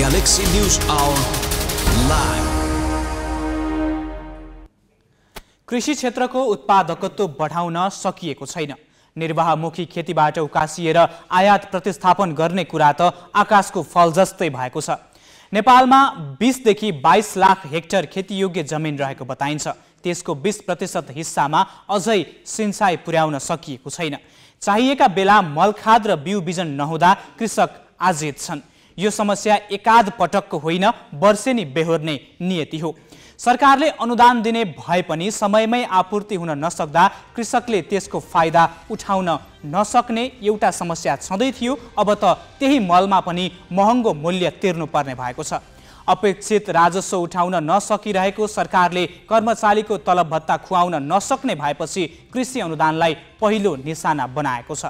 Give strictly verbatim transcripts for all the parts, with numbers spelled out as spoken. Galaxy news our live. कृषि क्षेत्रको उत्पादकत्व बढाउन सकिएको छैन। निर्वाहमुखी खेतीबाट उकासिएर आयात प्रतिस्थापन गर्ने कुरा त आकाशको फल जस्तै भएको छ। नेपालमा बीस देखि बाईस लाख हेक्टर खेतीयोग्य जमिन रहेको बताइन्छ। त्यसको बीस प्रतिशत हिस्सामा अझै सिंचाई पुर्याउन सकिएको छैन। चाहिएका बेला मल खाद र बिउ बिजन नहुँदा कृषक आजित छन्। यो समस्या एकाध पटकको होइन, वर्षेनी बेहोर्ने नियति हो। सरकारले अनुदान दिने भए पनि समयमै आपूर्ति हुन नसक्दा कृषकले त्यसको फाइदा उठाउन नसक्ने एउटा समस्या छँदै थियो। अब त त्यही मलमा पनि महँगो मूल्य तिर्नुपर्ने भएको छ। अपेक्षित राजस्व उठाउन नसकिरहेको सरकारले कर्मचारीको तलब भत्ता खुवाउन नसक्ने भएपछि कृषि अनुदानलाई पहिलो निशाना बनाएको छ।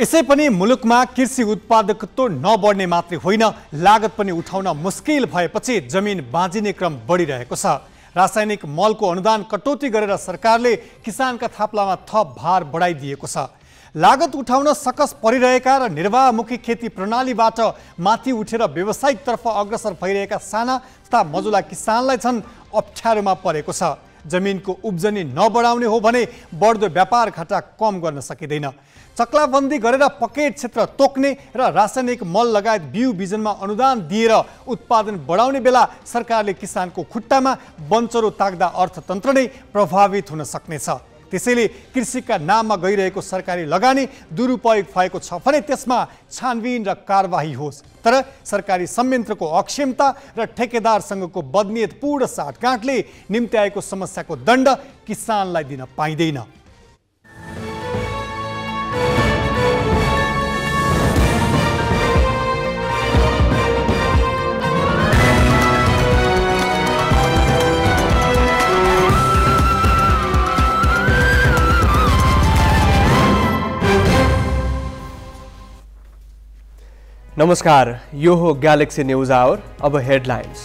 यसै पनि मुलुकमा कृषि उत्पादकत्व नबढ्ने मात्रै होइन, लागत पनि उठाउन मुस्किल भएपछि जमिन बाँझिने क्रम बढिरहेको छ। रासायनिक मलको अनुदान कटौती गरेर सरकारले किसानका थाप्लामा थप भार बढाइदिएको छ। लागत उठाउन सकस परिरहेका र निर्वाहमुखी खेती प्रणालीबाट माथि उठेर व्यावसायिकतर्फ अग्रसर भइरहेका साना तथा मझौला किसानलाई छन् अप्ठ्यारोमा परेको छ। जमिनको उब्जनी नबढाउने हो भने बढ्दो व्यापार घाटा कम गर्न सकिँदैन। चक्लाबन्दी गरेर पकेट क्षेत्र तोक्ने र रासायनिक मल लगायत बिउ बिजनमा अनुदान दिएर उत्पादन बढाउने बेला सरकारले किसानको खुट्टामा बन्चरो ताक्दा अर्थतन्त्र नै प्रभावित हुन सक्नेछ। त्यसैले कृषिका नाममा गइरहेको सरकारी लगानी दुरुपयोग भएको छ भने त्यसमा छानबिन र कारबाही होस्। तर सरकारी संयन्त्रको अक्षमता र ठेकेदारसँगको बदनीयतपूर्ण साटगाँठले निम्त्याएको समस्याको दण्ड किसानलाई दिन पाइँदैन। नमस्कार, यो हो गैलेक्सी न्यूज आवर। अब हेडलाइन्स।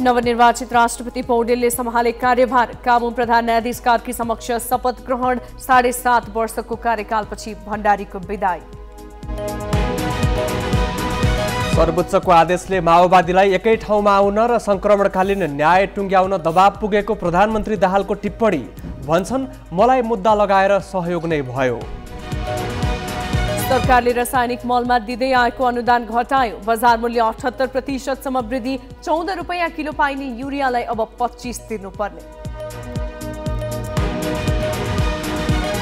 नवनिर्वाचित राष्ट्रपति पौडेलले सम्हाले कार्यभार। काबू प्रधान न्यायाधीश कार्की समक्ष शपथ ग्रहण। साढे सात वर्षको कार्यकालपछि भण्डारीको विदाई। सर्वोच्चको आदेशले माओवादीलाई एकै ठाउँमा आउन र संक्रमणकालीन न्याय टुङ्ग्याउन दबाब पुगेको प्रधानमन्त्री दाहालको टिप्पणी। भन्छन्, मलाई मुद्दा लगाएर सहयोग नै भयो। सरकारले रासायनिक मलमा दिँदै आएको अनुदान घटायो। बजार मूल्य अठहत्तर प्रतिशतसम्म वृद्धि। चौध रुपियाँ किलो पाइने युरियालाई अब पच्चीस तिर्नुपर्ने।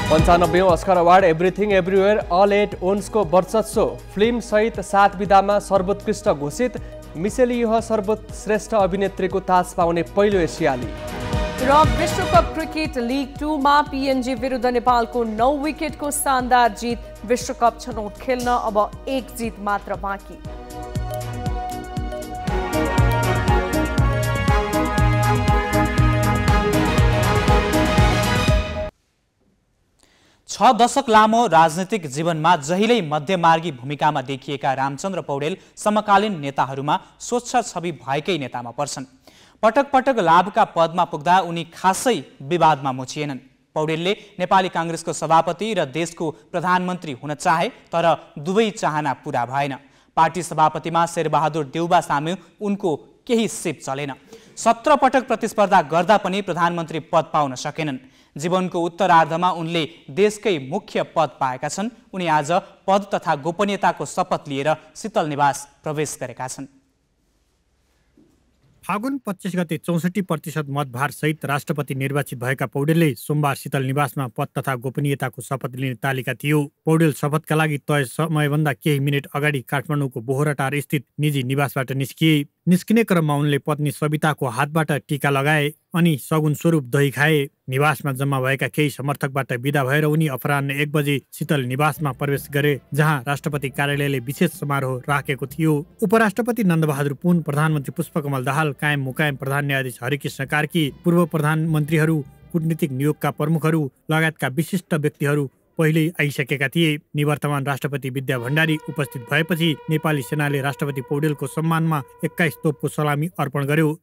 पन्चानब्बेौं Oscar award everything everywhere all at ओन्सको वर्चस्व। फिल्म सहित सात विधामा सर्वोत्कृष्ट घोषित। मिसेल युह सर्वश्रेष्ठ अभिनेत्रीको ताज पाउने पहिलो एसियाली। र विश्वकप क्रिकेट लिग टूमा पीएनजी विरुद्ध नेपालको नौ विकेटको शानदार जित। विश्वकप छनौट खेल्न अब एक जित मात्र बाँकी। छ दशक लामो राजनीतिक जीवनमा जहिल्यै मध्यमार्गी भूमिकामा देखिएका रामचंद्र पौडेल समकालीन नेताहरूमा स्वच्छ छवि भएकै नेतामा पर्छन्। पटक पटक लाभका पदमा पुग्दा उनी खासै विवादमा मुछिएनन्। पौडेलले नेपाली कांग्रेसको सभापति र देशको प्रधानमन्त्री हुन चाहे, तर दुवै चाहना पूरा भएन। पार्टी सभापतिमा शेरबहादुर देउवा सामु उनको केही सिप चलेन। सत्रह पटक प्रतिस्पर्धा गर्दा पनि प्रधानमन्त्री पद पाउन सकेनन्। जीवनको उत्तरार्धमा उनले देशकै मुख्य पद पाएका छन्। उनी आज पद तथा गोपनीयताको शपथ लिएर शीतल निवास प्रवेश गरेका छन्। फागुन पच्चीस गते चौसठी प्रतिशत मतभार सहित राष्ट्रपति निर्वाचित भएका पौडेलले सोमबार शीतल निवासमा पद तथा गोपनीयताको शपथ लिने तालिका थियो। पौडेल शपथका लागि तय समयभन्दा केही मिनट अगाडि काठमाडौँको बोहराटार स्थित निजी निवासबाट निस्किए। निस्किने क्रममा उनले पत्नी सविताको हातबाट टीका लगाए अनि सगुन स्वरूप दही खाए। निवासमा जम्मा भएका केही समर्थकबाट विदा भएर उनी अपराह्न एक बजे शीतल निवासमा प्रवेश गरे, जहाँ राष्ट्रपति कार्यालयले विशेष समारोह राखेको थियो। उपराष्ट्रपति नन्द बहादुर पुन, प्रधानमन्त्री पुष्पकमल दाहाल, कायम मुकायम प्रधान न्यायाधीश हरिकृष्ण कार्की, पूर्व प्रधानमन्त्रीहरू, कूटनीतिक नियोगका प्रमुखहरू लगायतका विशिष्ट व्यक्तिहरू पहिले आइसकेका थिए। निवर्तमान राष्ट्रपति विद्या भंडारी उपस्थित भएपछि नेपाली सेनाले राष्ट्रपति पौडेलको सम्मानमा एक्काइस तोपको सलामी अर्पण गर्यो।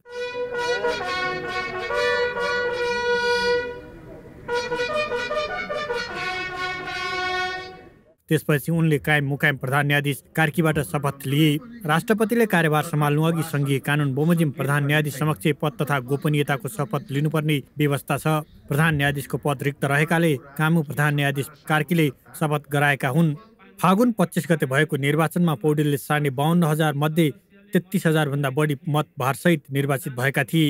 त्यसपछि उनले कायम मुकायम प्रधान न्यायाधीश कार्कीबाट शपथ लिए। राष्ट्रपतिले कार्यभार सम्हाल्नु अघि संघीय कानून बमोजिम प्रधान न्यायाधीश समक्ष पद तथा गोपनीयताको शपथ लिनुपर्ने व्यवस्था छ। प्रधान न्यायाधीशको पद रिक्त रहेकाले कामु प्रधान न्यायाधीश कार्कीले शपथ गराएका हुन्। फागुन पच्चीस गते भएको निर्वाचनमा पौडेलले साढे बावन्न हजार मध्ये तेत्तीस हजार भन्दा बढी मत भारसहित निर्वाचित भएका थिए।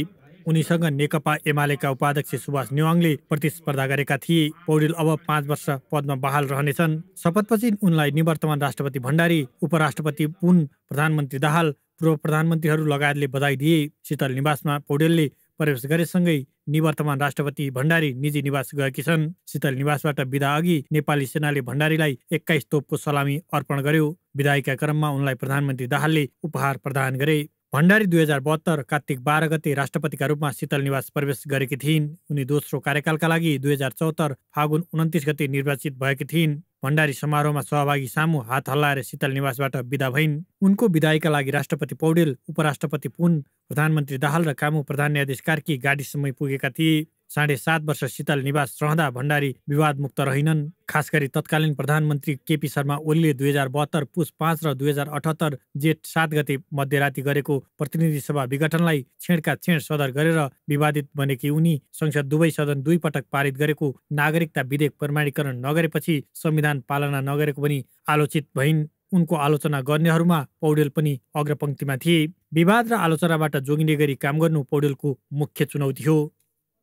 उनीसँग नेकपा एमालेका उपाध्यक्ष सुभाष नेवाङले प्रतिस्पर्धा गरेका थिए। पौडेल अब पाँच वर्ष पदमा बहाल रहनेछन्। शपथपछि उनलाई निवर्तमान राष्ट्रपति भण्डारी, उपराष्ट्रपति पुन, प्रधानमन्त्री दाहाल, पूर्व प्रधानमन्त्रीहरू लगायतले बधाई दिए। शीतल निवासमा पौडेलले प्रवेश गरेसँगै निवर्तमान राष्ट्रपति भण्डारी निजी निवास गएकी छन्। शीतल निवासबाट विदा अघि नेपाली सेनाले भण्डारीलाई एक्काइस तोपको सलामी अर्पण गर्यो। विदाईका क्रममा उनलाई प्रधानमन्त्री दाहालले उपहार प्रदान गरे। भण्डारी दुई हजार बहत्तर कार्तिक बाह्र गते राष्ट्रपतिका रूपमा शीतल निवास प्रवेश गरेकी थिइन्। उनी दोस्रो कार्यकालका लागि दुई हजार चौहत्तर फागुन उन्तिस गते निर्वाचित भएकी थिइन्। भण्डारी समारोहमा सहभागी सामु हात हल्लाएर शीतल निवासबाट विदा भइन्। उनको विदाईका लागि राष्ट्रपति पौडेल, उपराष्ट्रपति पुन, प्रधानमन्त्री दाहाल र कामु प्रधान न्यायाधीश कार्की गाडीसम्म पुगेका थिए। साढे सात वर्ष शीतल निवास रहँदा भण्डारी विवादमुक्त रहेनन्। खास गरी तत्कालीन प्रधानमन्त्री केपी शर्मा ओलीले दुई हजार बहत्तर पुष पाँच र दुई हजार अठहत्तर जेठ सात गते मध्यराती गरेको प्रतिनिधि सभा विघटनलाई छेडका छेड सदर गरेर विवादित बनेकी उनी संसद दुवै सदन दुई पटक पारित गरेको नागरिकता विधेयक प्रमाणीकरण नगरेपछि संविधान पालना नगरेको पनि आलोचित भइन्। उनको आलोचना गर्नेहरूमा पौडेल पनि अग्रपङ्क्तिमा थिए। विवाद र आलोचनाबाट जोगिने गरी काम गर्नु पौडेलको मुख्य चुनौती हो।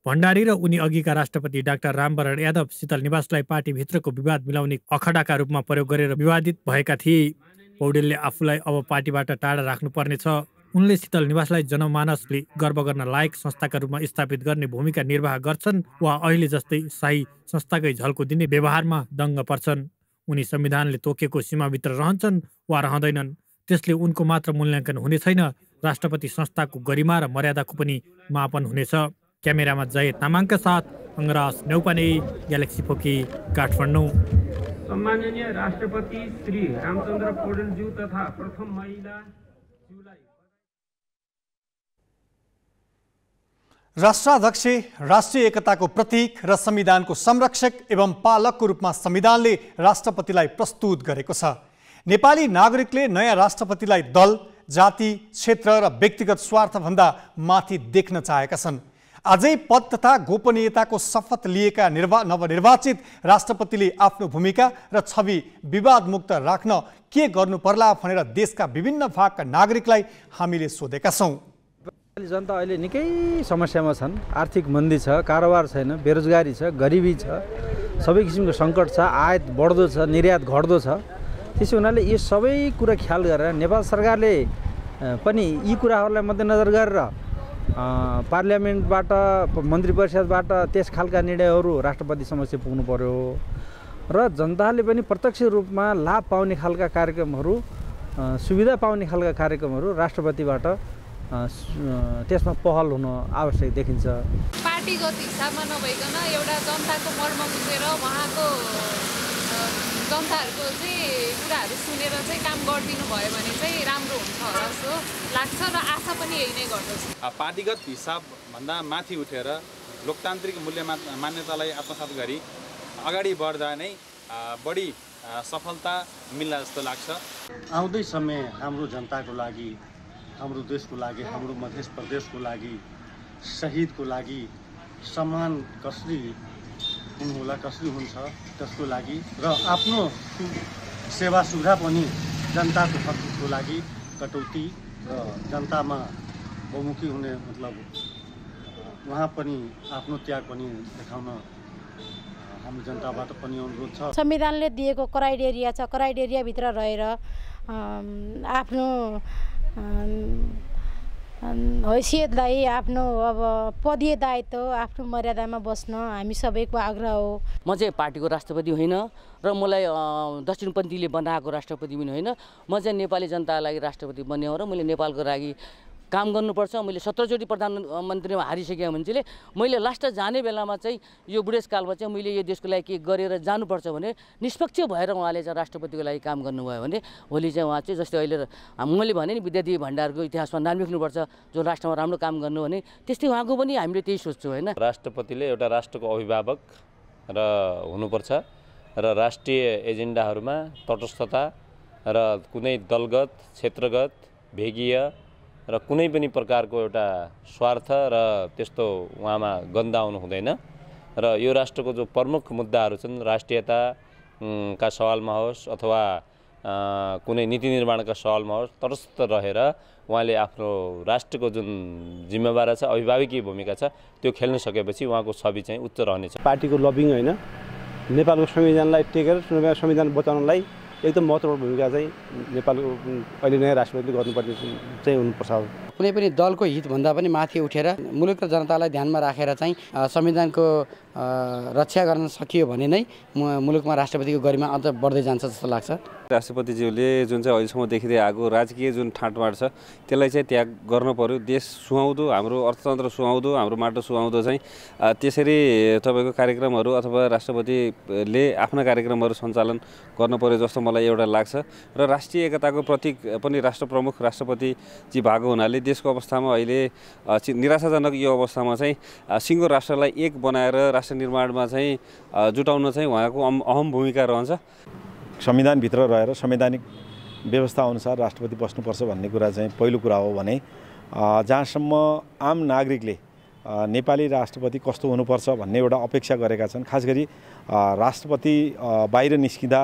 भण्डारी र उनी अघिका राष्ट्रपति डाक्टर रामवरण यादव शीतल निवासलाई पार्टीभित्रको विवाद मिलाउने अखडाका रूपमा प्रयोग गरेर विवादित भएका थिए। पौडेलले आफूलाई अब पार्टीबाट टाढा राख्नुपर्नेछ। उनले शीतल निवासलाई जनमानसले गर्व गर्न लायक संस्थाका रूपमा स्थापित गर्ने भूमिका निर्वाह गर्छन् वा अहिले जस्तै शाही संस्थाकै झल्को दिने व्यवहारमा दङ्ग पर्छन्। उनी संविधानले तोकेको सीमाभित्र रहन्छन् वा रहँदैनन्। त्यसले उनको मात्र मूल्याङ्कन हुने छैन, राष्ट्रपति संस्थाको गरिमा र मर्यादाको पनि मापन हुनेछ। क्यामेरामा जय तामाङका साथ अंगराज नेउपाने, गैलेक्सी फोकी, काठमाडौँ। सम्माननीय राष्ट्रपति श्री रामचंद्र पौडेल ज्यू तथा प्रथम महिला ज्यूलाई राष्ट्राध्यक्ष राष्ट्रिय एकताको प्रतीक र संविधानको संरक्षक एवं पालकको रूपमा संविधानले राष्ट्रपतिलाई प्रस्तुत गरेको छ। नेपाली नागरिकले नयाँ राष्ट्रपतिलाई दल, जाति, क्षेत्र र व्यक्तिगत स्वार्थ भन्दा माथि देख्न चाहेका छन्। आजै पद तथा गोपनीयताको शपथ लिएका निर्वा नवनिर्वाचित राष्ट्रपतिले आफ्नो भूमिका र छवि विवादमुक्त राख्न के गर्नु पर्ला भनेर देशका विभिन्न भागका नागरिकलाई हामीले सोधेका छौँ। जनता अहिले निकै समस्यामा छन्। आर्थिक मन्दी छ, कारोबार छैन, बेरोजगारी छ, गरिबी छ, सबै किसिमको सङ्कट छ, आयात बढ्दो छ, निर्यात घट्दो छ। त्यसै हुनाले यो सबै कुरा ख्याल गरेर नेपाल सरकारले पनि यी कुराहरूलाई मध्यनजर गरेर पार्लियामेन्टबाट, मन्त्री परिषदबाट त्यस खालका निर्णयहरू राष्ट्रपति समक्ष पुग्नु पर्यो र जनताले पनि प्रत्यक्ष रूपमा लाभ पाउने खालका कार्यक्रमहरू, सुविधा पाउने खालका कार्यक्रमहरू राष्ट्रपतिबाट त्यसमा पहल हुन आवश्यक देखिन्छ। पार्टीगत हिसाबमा नभइकन एउटा जनताको मर्म बुझेर उहाँको जनताहरूको चाहिँ कुराहरू सुनेर चाहिँ काम गरिदिनु भयो भने चाहिँ राम्रो हुन्छ जस्तो लाग्छ र आशा पनि यही नै गर्दछ। पार्टीगत हिसाबभन्दा माथि उठेर लोकतान्त्रिक मूल्य मान्यतालाई आत्मसात गरी अगाडि बढ्दा नै बढी सफलता मिल्ला जस्तो लाग्छ। आउँदै समय हाम्रो जनताको लागि, हाम्रो देशको लागि, हाम्रो मध्य प्रदेशको लागि, शहीदको लागि सम्मान कसरी हुनुहोला, कसरी हुन्छ त्यसको लागि र आफ्नो सेवा सुविधा पनि जनताको हकको लागि कटौती र जनतामा बहुमुखी हुने, मतलब उहाँ पनि आफ्नो त्याग पनि देखाउन हाम्रो जनताबाट पनि अनुरोध छ। संविधानले दिएको क्राइटेरिया छ, क्राइटेरियाभित्र रहेर आफ्नो हैसियतलाई, आफ्नो अब पदीय दायित्व, आफ्नो मर्यादामा बस्न हामी सबैको आग्रह हो। म चाहिँ पार्टीको राष्ट्रपति होइन र मलाई दक्षिणपन्थीले बनाएको राष्ट्रपति पनि होइन। म चाहिँ नेपाली जनताको लागि राष्ट्रपति बन्ने हो र मैले नेपालको लागि काम गर्नुपर्छ। मैले सत्रचोटि प्रधानमन्त्रीमा हारिसकेँ मान्छेले, मैले लास्ट जाने बेलामा चाहिँ यो बुढेसकालमा चाहिँ मैले यो देशको लागि के गरेर जानुपर्छ भने निष्पक्ष भएर उहाँले चाहिँ राष्ट्रपतिको लागि काम गर्नुभयो भने भोलि चाहिँ उहाँ चाहिँ जस्तै अहिले मैले भने नि विद्या भण्डारीको इतिहासमा नाम लेख्नुपर्छ, जो राष्ट्रमा राम्रो काम गर्नु भने, त्यस्तै उहाँको पनि हामीले त्यही सोच्छौँ होइन। राष्ट्रपतिले एउटा राष्ट्रको अभिभावक र हुनुपर्छ र राष्ट्रिय एजेन्डाहरुमा तटस्थता र कुनै दलगत क्षेत्रगत भेगीय र कुनै पनि प्रकारको एउटा स्वार्थ र त्यस्तो उहाँमा गन्ध आउनु हुँदैन र यो राष्ट्रको जो प्रमुख मुद्दाहरु छन् राष्ट्रियता का सवालमा होस् अथवा कुनै नीति निर्माणका सवालमा होस् तटस्थ रहेर उहाँले आफ्नो राष्ट्रको जुन जिम्मेवारी छ अभिभावकीय भूमिका छ त्यो खेल्न सकेपछि उहाँको छवि चाहिँ उच्च रहनेछ। पार्टीको लबिङ हैन, नेपालको संविधानलाई टेकेर संविधान बचाउनलाई एकदम महत्त्वपूर्ण भूमिका चाहिँ नेपालको अहिले नयाँ राष्ट्रपतिले गर्नुपर्ने चाहिँ हुनुपर्छ। कुनै पनि दलको हितभन्दा पनि माथि उठेर मुलुकको जनतालाई ध्यानमा राखेर चाहिँ संविधानको रक्षा गर्न सकियो भने नै मुलुकमा राष्ट्रपतिको गरिमा अझ बढ्दै जान्छ जस्तो लाग्छ। राष्ट्रपतिज्यूले जुन चाहिँ अहिलेसम्म देखिँदै आएको राजकीय जुन ठाँटबाट छ त्यसलाई चाहिँ त्याग गर्न पर्यो। देश सुहाउँदो, हाम्रो अर्थतन्त्र सुहाउँदो, हाम्रो माटो सुहाउँदो चाहिँ त्यसरी तपाईँको कार्यक्रमहरू अथवा राष्ट्रपतिले आफ्ना कार्यक्रमहरू सञ्चालन गर्न पर्यो जस्तो मलाई एउटा लाग्छ। र राष्ट्रिय एकताको प्रतीक पनि राष्ट्र प्रमुख राष्ट्रपतिजी भएको हुनाले देशको अवस्थामा अहिले निराशाजनक यो अवस्थामा चाहिँ सिङ्गो राष्ट्रलाई एक बनाएर राष्ट्र निर्माणमा चाहिँ जुटाउन चाहिँ उहाँको अहम भूमिका रहन्छ। संविधानभित्र रहेर संवैधानिक व्यवस्था अनुसार राष्ट्रपति बस्नुपर्छ भन्ने कुरा चाहिँ पहिलो कुरा हो भने जहाँसम्म आम नागरिकले नेपाली राष्ट्रपति कस्तो हुनुपर्छ भन्ने एउटा अपेक्षा गरेका छन्, खास गरी राष्ट्रपति बाहिर निस्किँदा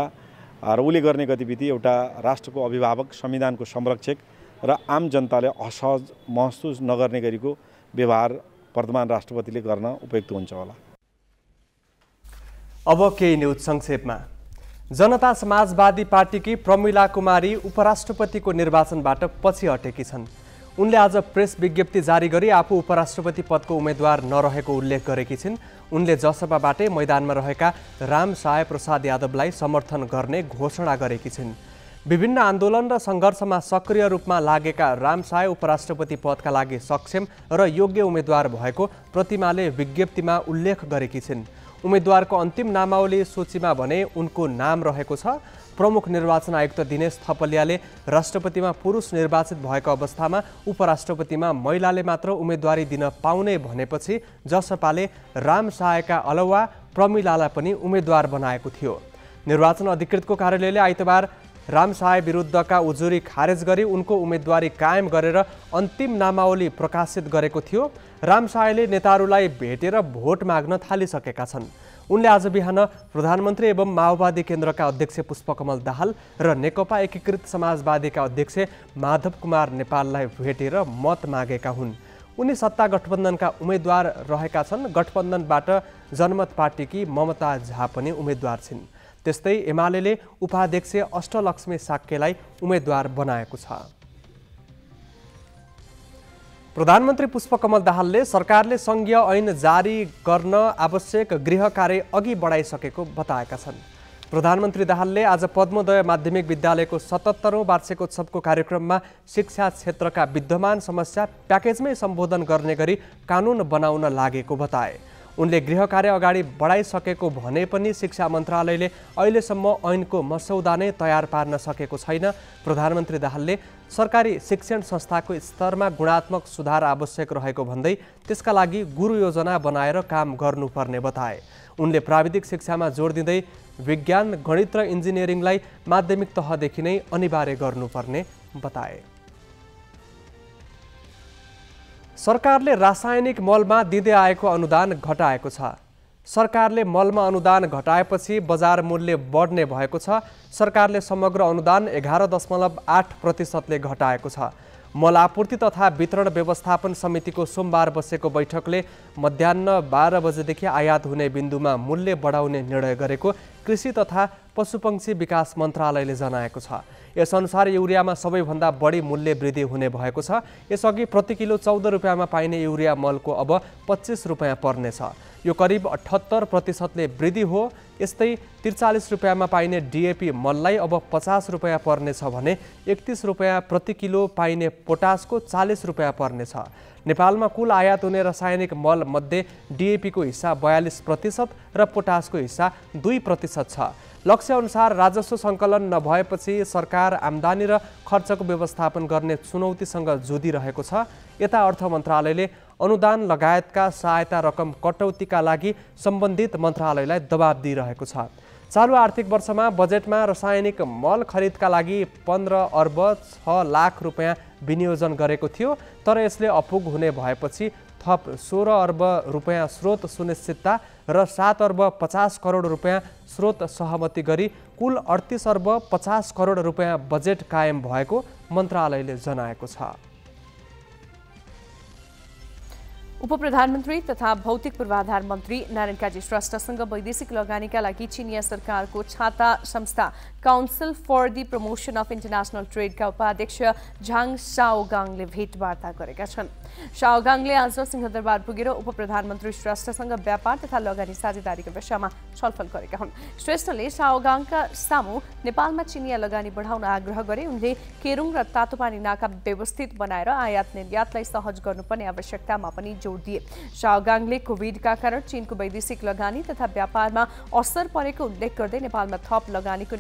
र उसले गर्ने गतिविधि एउटा राष्ट्रको अभिभावक, संविधानको संरक्षक र आम जनताले असहज महसुस नगर्ने गरीको व्यवहार वर्तमान राष्ट्रपतिले गर्न उपयुक्त हुन्छ होला। अब केही न्युज संक्षेपमा। जनता समाजवादी पार्टीकी प्रमिला कुमारी उपराष्ट्रपतिको निर्वाचनबाट पछि हटेकी छन्। उनले आज प्रेस विज्ञप्ति जारी गरी आफू उपराष्ट्रपति पदको उम्मेद्वार नरहेको उल्लेख गरेकी छिन्। उनले जसपाबाटै मैदानमा रहेका राम सहाय प्रसाद यादवलाई समर्थन गर्ने घोषणा गरेकी छिन्। विभिन्न आन्दोलन र सङ्घर्षमा सक्रिय रूपमा लागेका रामसहाय उपराष्ट्रपति पदका लागि सक्षम र योग्य उम्मेद्वार भएको प्रतिमाले विज्ञप्तिमा उल्लेख गरेकी छिन्। उम्मेद्वारको अन्तिम नामावली सूचीमा भने उनको नाम रहेको छ। प्रमुख निर्वाचन आयुक्त दिनेश थपलियाले राष्ट्रपतिमा पुरुष निर्वाचित भएको अवस्थामा उपराष्ट्रपतिमा महिलाले मात्र उम्मेदवारी दिन पाउने भनेपछि जसपाले रामसहायका अलावा प्रमिलालाई पनि उम्मेद्वार बनाएको थियो। निर्वाचन अधिकृतको कार्यालयले आइतबार रामसहाय विरुद्धका उजुरी खारेज गरी उनको उम्मेदवारी कायम गरेर अन्तिम नामावली प्रकाशित गरेको थियो। रामसहायले नेताहरूलाई भेटेर भोट माग्न थालिसकेका छन्। उनले आज बिहान प्रधानमन्त्री एवं माओवादी केन्द्रका अध्यक्ष पुष्पकमल दाहाल र नेकपा एकीकृत समाजवादीका अध्यक्ष माधव कुमार नेपाललाई भेटेर मत मागेका हुन्। उनी सत्ता गठबन्धनका उम्मेद्वार रहेका छन्। गठबन्धनबाट जनमत पार्टीकी ममता झा पनि उम्मेद्वार छिन्। त्यस्तै एमालेले उपाध्यक्ष अष्टलक्ष्मी साक्यलाई उम्मेद्वार बनाएको छ। प्रधानमन्त्री पुष्पकमल दाहालले सरकारले संघीय ऐन जारी गर्न आवश्यक गृह कार्य अघि बढाइसकेको बताएका छन्। प्रधानमन्त्री दाहालले आज पद्मोदय माध्यमिक विद्यालयको सतहत्तरौं वार्षिकोत्सवको कार्यक्रममा शिक्षा क्षेत्रका विद्यमान समस्या प्याकेजमै सम्बोधन गर्ने गरी कानुन बनाउन लागेको बताए। उनले गृह कार्य अगाडि बढाइसकेको भने पनि शिक्षा मन्त्रालयले अहिलेसम्म ऐनको मसौदा नै तयार पार्न सकेको छैन। प्रधानमन्त्री दाहालले सरकारी शिक्षण संस्थाको स्तरमा गुणात्मक सुधार आवश्यक रहेको भन्दै त्यसका लागि गुरु योजना बनाएर काम गर्नुपर्ने बताए। उनले प्राविधिक शिक्षामा जोड दिँदै विज्ञान, गणित र इन्जिनियरिङलाई माध्यमिक तहदेखि नै अनिवार्य गर्नुपर्ने बताए। सरकारले रासायनिक मलमा दिँदै आएको अनुदान घटाएको छ। सरकारले मलमा अनुदान घटाएपछि बजार मूल्य बढ्ने भएको छ। सरकारले समग्र अनुदान एघार दशमलव आठ प्रतिशतले घटाएको छ। मल आपूर्ति तथा वितरण व्यवस्थापन समितिको सोमबार बसेको बैठकले मध्याह्न बाह्र बजेदेखि आयात हुने बिन्दुमा मूल्य बढाउने निर्णय गरेको कृषि तथा पशुपक्षी विकास मन्त्रालयले जनाएको छ। यसअनुसार युरियामा सबैभन्दा बढी मूल्य वृद्धि हुने भएको छ। यसअघि प्रति किलो चौध रुपियाँमा पाइने युरिया मलको अब पच्चीस रुपियाँ पर्नेछ। यो करिब अठहत्तर प्रतिशतले वृद्धि हो। यस्तै त्रिचालीस रुपियाँमा पाइने डिएपी मललाई अब पचास रुपियाँ पर्नेछ भने एकतिस रुपियाँ प्रति किलो पाइने पोटासको चालीस रुपियाँ पर्नेछ। नेपालमा कुल आयात हुने रासायनिक मल मध्ये डिएपीको हिस्सा बयालिस प्रतिशत र पोटासको हिस्सा दुई प्रतिशत छ। लक्ष्यअनुसार राजस्व सङ्कलन नभएपछि सरकार आम्दानी र खर्चको व्यवस्थापन गर्ने चुनौतीसँग जुधिरहेको छ। यता अर्थ मन्त्रालयले अनुदान लगायतका सहायता रकम कटौतीका लागि सम्बन्धित मन्त्रालयलाई दबाब दिइरहेको छ। चालू आर्थिक वर्षमा बजेटमा रासायनिक मल खरिदका लागि पन्ध्र अर्ब छ लाख रुपैयाँ विनियोजन गरेको थियो, तर यसले अपुग हुने भएपछि थप सोह्र अर्ब रुपैयाँ स्रोत सुनिश्चितता र सात अर्ब पचास करोड रुपैयाँ स्रोत सहमति गरी कुल अडतिस अर्ब पचास करोड रुपैयाँ बजेट कायम भएको मन्त्रालयले जनाएको छ। उपप्रधानमन्त्री तथा भौतिक पूर्वाधार मन्त्री नारायण काजी श्रेष्ठसँग वैदेशिक लगानीका लागि चिनिया सरकारको छाता संस्था council for the promotion of international trade का उपाध्यक्ष झाङ साओगाङले भेटवार्ता गरेका छन्। साओगाङले आज सिंहदरबार पुगेर उपप्रधानमन्त्री श्रेष्ठसँग व्यापार तथा लगानी साझेदारीको विषयमा छलफल गरेका हुन्। श्रेष्ठले साओगाङका सामु नेपालमा चिनिया लगानी बढाउन आग्रह गरे। उनले केरुङ र तातोपानी नाका व्यवस्थित बनाएर आयात निर्यातलाई सहज गर्नुपर्ने आवश्यकतामा पनि दिए। साओगाङले कोभिडका कारण चीनको वैदेशिक लगानी तथा व्यापारमा असर परेको उल्लेख गर्दै नेपालमा थप लगानीको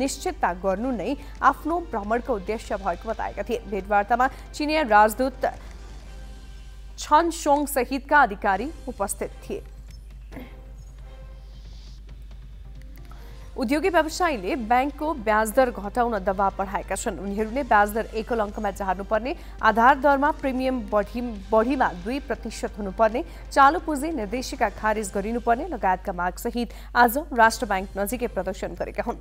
निश्चितता गर्नु नै आफ्नो भ्रमणको उद्देश्य भएको बताएका थिए। भेटवार्तामा चीनिया राजदूत छन शोंग सहितका अधिकारी उपस्थित थिए। उद्योगी व्यवसायीले बैंकको ब्याजदर घटाउन दबाव बढाएका छन्। उनीहरूले ब्याजदर एकल अङ्कमा झार्नुपर्ने, आधार दरमा प्रिमियम बढी बढीमा दुई प्रतिशत हुनुपर्ने, चालु पुँजी निर्देशिका खारेज गरिनुपर्ने लगायतका मागसहित आज राष्ट्र बैंक नजिकै प्रदर्शन गरेका हुन्।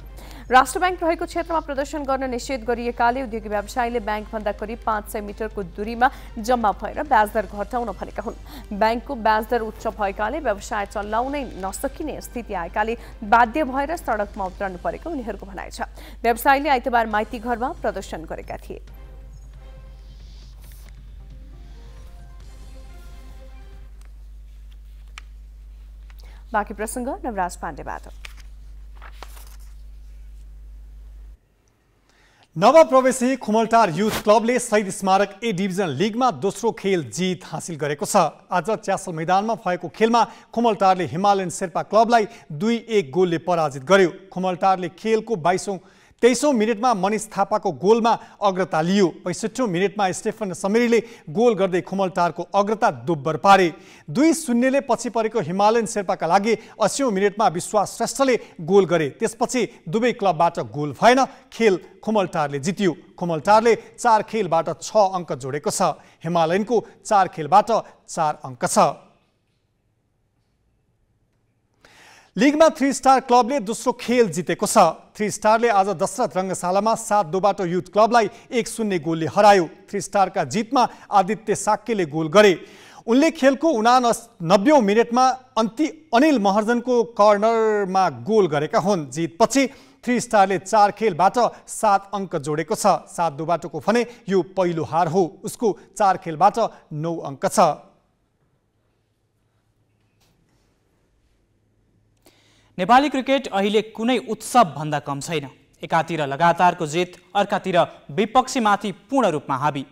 राष्ट्र बैंक रहेको क्षेत्रमा प्रदर्शन गर्न निषेध गरिएकाले उद्योगी व्यवसायीले बैंकभन्दा करिब पाँच सय मिटरको दूरीमा जम्मा भएर ब्याजदर घटाउन भनेका हुन्। बैंकको ब्याजदर उच्च भएकाले व्यवसाय चलाउनै नसकिने स्थिति आएकाले बाध्य भएर सडक उत्रनु परेको उनीहरूको भनाइ छ। व्यवसायीले आइतबार माइती घरमा प्रदर्शन गरेका थिए। बाँकी प्रसंग नवराज पाण्डेबाट। नवप्रवेशी खुमलटार युथ क्लबले शहीद स्मारक ए डिभिजन लिगमा दोस्रो खेल जित हासिल गरेको छ। आज च्यासल मैदानमा भएको खेलमा खुमलटारले हिमालयन शेर्पा क्लबलाई दुई एक गोलले पराजित गर्यो। खुमलटारले खेलको बाइसौँ तेइसौँ मिनटमा मनीष थापाको गोलमा अग्रता लियो। पैँसठौँ मिनटमा स्टेफन समेरीले गोल गर्दै खुमलटारको अग्रता दोब्बर पारे। दुई शून्यले पछि परेको हिमालयन शेर्पाका लागि अस्सीौँ मिनटमा विश्वास श्रेष्ठले गोल गरे। त्यसपछि दुवै क्लबबाट गोल भएन, खेल खुमलटारले जित्यो। खुमलटारले चार खेलबाट छ अङ्क जोडेको छ। हिमालयनको चार खेलबाट चार अङ्क छ। लीगमा थ्री स्टार क्लबले दोस्रो खेल जितेको छ। थ्री स्टारले आज दशरथ रङ्गशालामा सात दोबाटो युथ क्लबलाई एक शून्य गोलले हरायो। थ्री स्टारका जितमा आदित्य साक्यले गोल गरे। उनले खेलको उनानब्बे मिनटमा अन्ति अनिल महर्जनको कर्नरमा गोल गरेका हुन्। जितपछि थ्री स्टारले चार खेलबाट सात अङ्क जोडेको छ। सात दोबाटोको भने यो पहिलो हार हो। उसको चार खेलबाट नौ अङ्क छ। नेपाली क्रिकेट अहिले कुनै उत्सव भन्दा कम छैन। एकातिर लगातारको जित, अर्कातिर विपक्षीमाथि पूर्ण रूपमा हावी।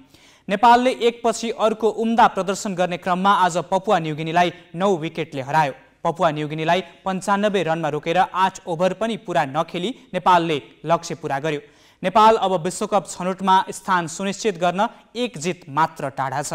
नेपालले एकपछि अर्को उम्दा प्रदर्शन गर्ने क्रममा आज पपुवा न्युगिनीलाई नौ विकेटले हरायो। पपुवा न्युगिनीलाई पन्चानब्बे रनमा रोकेर आठ ओभर पनि पूरा नखेली नेपालले लक्ष्य पूरा गर्यो। नेपाल अब विश्वकप छनौटमा स्थान सुनिश्चित गर्न एक जित मात्र टाढा छ।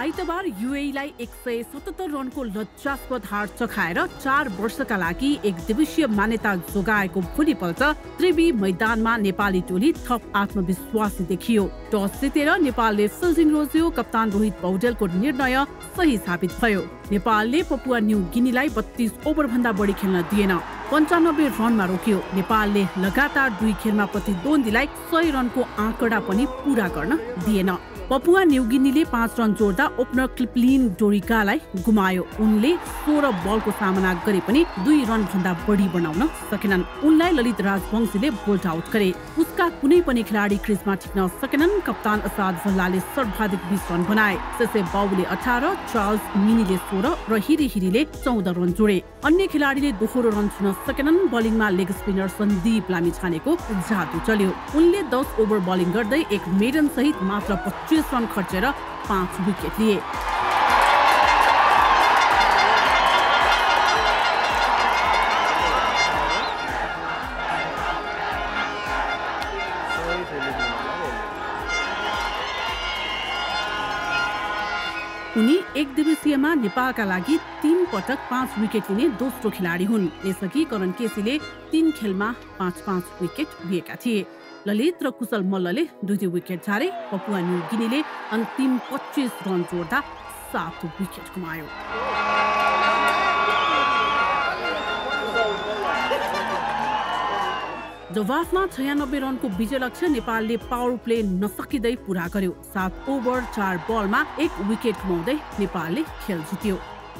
आइतबार युएईलाई एक सय सतहत्तर रनको लज्जास्पद हार चखाएर चार वर्षका लागि एक दिवसीय मान्यता जोगाएको भोलिपल्ट त्रिवी मैदानमा नेपाली टोली थप आत्मविश्वासी देखियो। टस जितेर नेपालले फिल्डिङ रोज्यो। कप्तान रोहित पौडेलको निर्णय सही साबित भयो। नेपालले पपुवा न्यू गिनीलाई बत्तीस ओभर भन्दा बढी खेल्न दिएन, पन्चानब्बे रनमा रोक्यो। नेपालले लगातार दुई खेलमा प्रतिद्वन्दीलाई सय रनको आँकडा पनि पूरा गर्न दिएन। पपुवा न्युगिनीले पाँच रन जोड्दा ओपनर क्लिपलिन डोरिकालाई गुमायो। उनले सोह्र बलको सामना गरे पनि दुई रन भन्दा बढी बनाउन सकेनन्। उनलाई ललित राजवंशीले बोल्ड आउट गरे। उसका कुनै पनि खेलाडी क्रिजमा टिक्न सकेनन्। कप्तान असाद भल्लाले सर्वाधिक बीस रन बनाए। शेषे बाबुले अठार, चार्ल्स मिनीले सोह्र र हिरी हिरीले चौध रन जोडे। अन्य खेलाडीले दोहोरो रन छुन सकेनन्। बलिङमा लेग स्पिनर संदीप लामिछानेको जादु चल्यो। उनले दस ओभर बलिङ गर्दै एक मेडन सहित मात्र पच्चीस रन खर्चेर पाँच विकेट लिए। उनी एक दिवसीयमा नेपालका लागि तीन पटक पांच विकेट लिने दोस्रो खिलाड़ी हुन्। यसअघि करण केसीले तीन खेलमा पांच पांच विकेट लिएका थिए। ललित र कुशल मल्लले दुई दुई विकेट झारे। पपुआ न्यू गिनीले अन्तिम पच्चीस रन जोड्दा सात विकेट गुमायो। जवाफमा छयानब्बे रनको विजय लक्ष्य नेपालले पावर प्ले नसकिँदै पूरा गर्यो। सात ओभर चार बलमा एक विकेट गुमाउँदै नेपालले खेल जित्यो।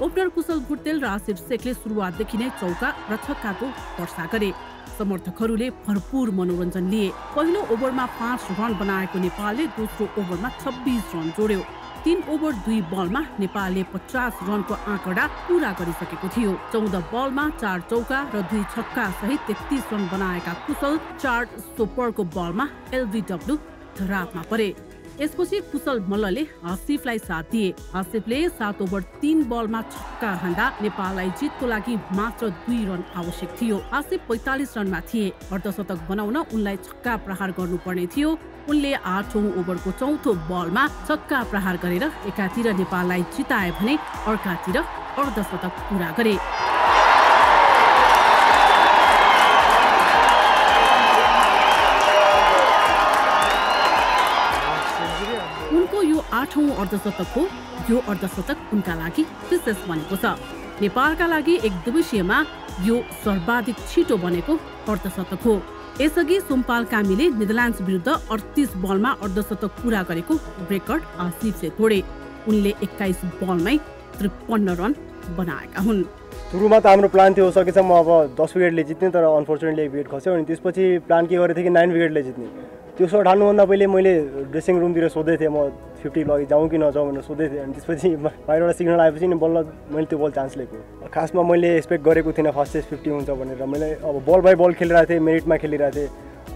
ओपनर कुशल भुर्तेल र आशिफ शेखले सुरुवातदेखि नै चौका र छक्काको वर्षा गरे। समर्थकहरूले भरपूर मनोरञ्जन लिए। पहिलो ओभरमा पाँच रन बनाएको नेपालले दोस्रो ओभरमा छब्बीस रन जोड्यो। तीन ओभर दुई बलमा नेपालले पचास रनको आंकड़ा पूरा गरिसकेको थियो। चौदह बलमा चार चौका र दुई छक्का सहित तेत्तीस रन बनाएका कुशल चार सुपरको बलमा एलबीडब्ल्यू धरापमा परे। यसपछि कुशल मल्लले आसिफलाई साथ दिए। आसिफले सात ओभर तीन बलमा छक्का हान्दा नेपाललाई जितको लागि मात्र दुई रन आवश्यक थियो। आसिफ पैंतालीस रनमा थिए। अर्धशतक बनाउन उनलाई छक्का प्रहार गर्नुपर्ने थियो। उनले आठौं ओभरको चौथो बलमा छक्का प्रहार गरेर एकातिर नेपाललाई जिताए भने अर्कातिर अर्धशतक पूरा गरे। उनको यो आठौं अर्धशतकको यो अर्धशतक उनका लागि विशेष बनेको छ। नेपालका लागि एक दिवसीयमा यो सर्वाधिक छिटो बनेको अर्धशतक हो। यसअघि सोमपाल कामीले नेदरल्यान्ड्स विरुद्ध अड़तीस बलमा अर्धशतक पूरा गरेको रेकर्ड आशिषले तोडे। उनले एक्काइस बलमै त्रिपन्न रन बनाएका हुन्। सुरुमा त हाम्रो प्लान थियो सकेसम्म अब दस विकेटले जित्ने, तर अनफोर्चुनेटली एक विकेट खस्यो। अनि त्यसपछि प्लान के गरेको थिएँ कि नाइन विकेटले जित्ने। त्यो सो ठान्नुभन्दा पहिले मैले ड्रेसिङ रुमतिर सोधेको थिएँ म फिफ्टी लगी जाऊँ कि नजाऊँ भनेर सोधेको थिएँ। अनि त्यसपछि बाहिरबाट सिग्नल आएपछि नि बल्ल मैले त्यो बल चान्स लिएको। खासमा मैले एक्सपेक्ट गरेको थिइनँ फर्स्टेस्ट फिफ्टी हुन्छ भनेर। मैले अब बल बाई बल खेलिरहेको थिएँ, मेरिटमा खेलिरहेको थिएँ।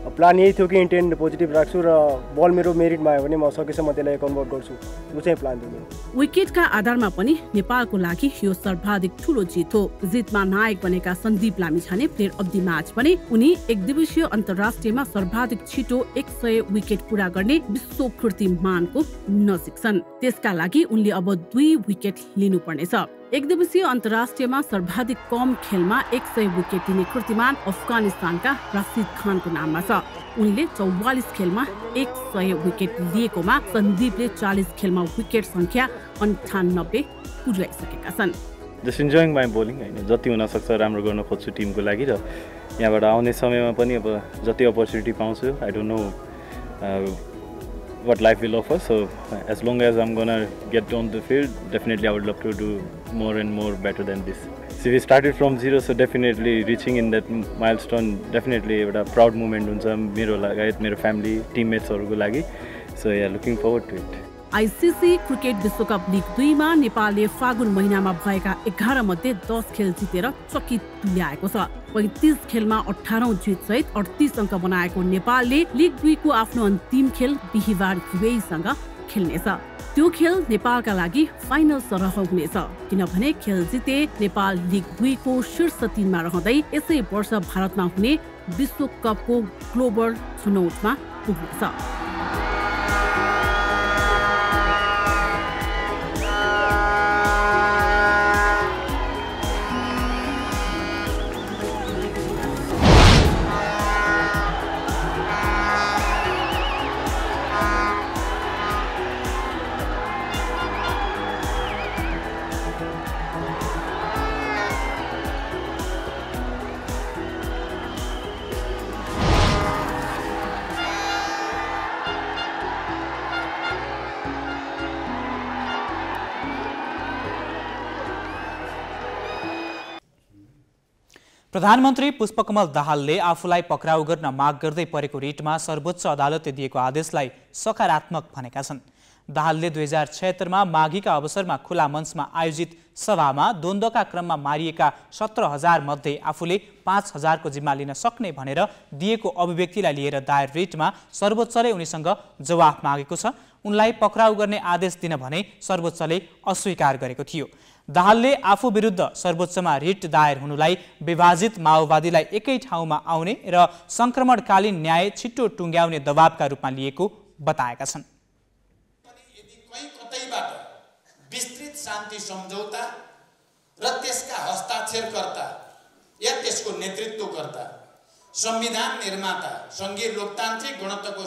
प्लान यही थियो कि इन्टेन्ट पोजिटिभ राख्छु र बल मेरो मेरिटमा आयो भने म सकेसम्म त्यसलाई कन्भर्ट गर्छु। त्यो चाहिँ प्लान थियो। विकेटका आधारमा पनि नेपालको लागि यो सर्वाधिक ठुलो जित हो। जितमा नायक बनेका Sandeep Lamichhane player of the match पनि। उनी एक दिवसीय अन्तर्राष्ट्रियमा सर्वाधिक छिटो एक सय विकेट पूरा गर्ने विश्व कीर्तिमानको नजिक छन्। त्यसका लागि उनले अब दुई विकेट लिनुपर्नेछ। एक दिवसीय अन्तर्राष्ट्रियमा सर्वाधिक कम खेलमा एक सय विकेट लिने कीर्तिमान अफगानिस्तानका राशिद खानको नाममा छ। उनले चौवालीस खेलमा एक सय विकेट लिएकोमा सन्दीपले चालीस खेलमा विकेट संख्या अन्ठानब्बे पुर्याइसकेका छन्। जस्ट इन्जोइङ माई बोलिङ हैन, जति हुन सक्छ राम्रो गर्न खोज्छु टिमको लागि। र यहाँबाट आउने समयमा पनि अब जति अपर्च्युनिटी पाउँछु, I don't know what life will offer, so as long as I'm going to get on the field, definitely I would love to do more and more better than this. So we started from zero, so definitely reaching in that milestone definitely a proud moment huncha mero lagayat mero family teammates haruko lagi, so yeah, looking forward to it. ICC cricket विश्वकप league दुई में नेपालले फागुन महीना में भएका एघार मध्ये दस खेल जितेर चकित तुल्याएको छ। पैंतीस खेल में अठारह जीत सहित अड़तीस अंक बनाएको नेपालले लीग दुई को आफ्नो अंतिम खेल बिहिबार युएईसँग खेल्नेछ। त्यो खेल नेपालका लागि फाइनल सरह हुनेछ, किनभने खेल जिते नेपाल लीग दुई को शीर्ष तीन में रहँदै यसै वर्ष भारत में हुने विश्वकप को ग्लोबल चुनौत में पुग्नेछ। प्रधानमन्त्री पुष्पकमल दाहालले आफूलाई पक्राउ गर्न माग गर्दै परेको रिटमा सर्वोच्च अदालतले दिएको आदेशलाई सकारात्मक भनेका छन्। दाहालले दुई हजार छहत्तर में माघी का अवसर में खुला मंच में आयोजित सभा में द्वंद्व का क्रम में मारिएका सत्रह हजार मध्य आफूले पांच हजार को जिम्मा लिन सकने भनेर दिएको अभिव्यक्तिलाई लिएर दायर रिट में सर्वोच्चले उनीसँग जवाफ मागेको छ। उनलाई पक्राउ गर्ने आदेश दिन भने सर्वोच्चले अस्वीकार गरेको थियो। दाहालले आफू विरुद्ध सर्वोच्चमा रिट दायर हुनुलाई विभाजित माओवादीलाई एकै ठाउँमा आउने र संक्रमणकालीन न्याय छिट्टो टुंग्याउने दबावका रूपमा लिएको बताएका छन्। विस्तृत शान्ति सम्झौता र त्यसका हस्ताक्षरकर्ता या त्यसको नेतृत्वकर्ता संविधान निर्माता संघीय लोकतान्त्रिक गणतन्त्रको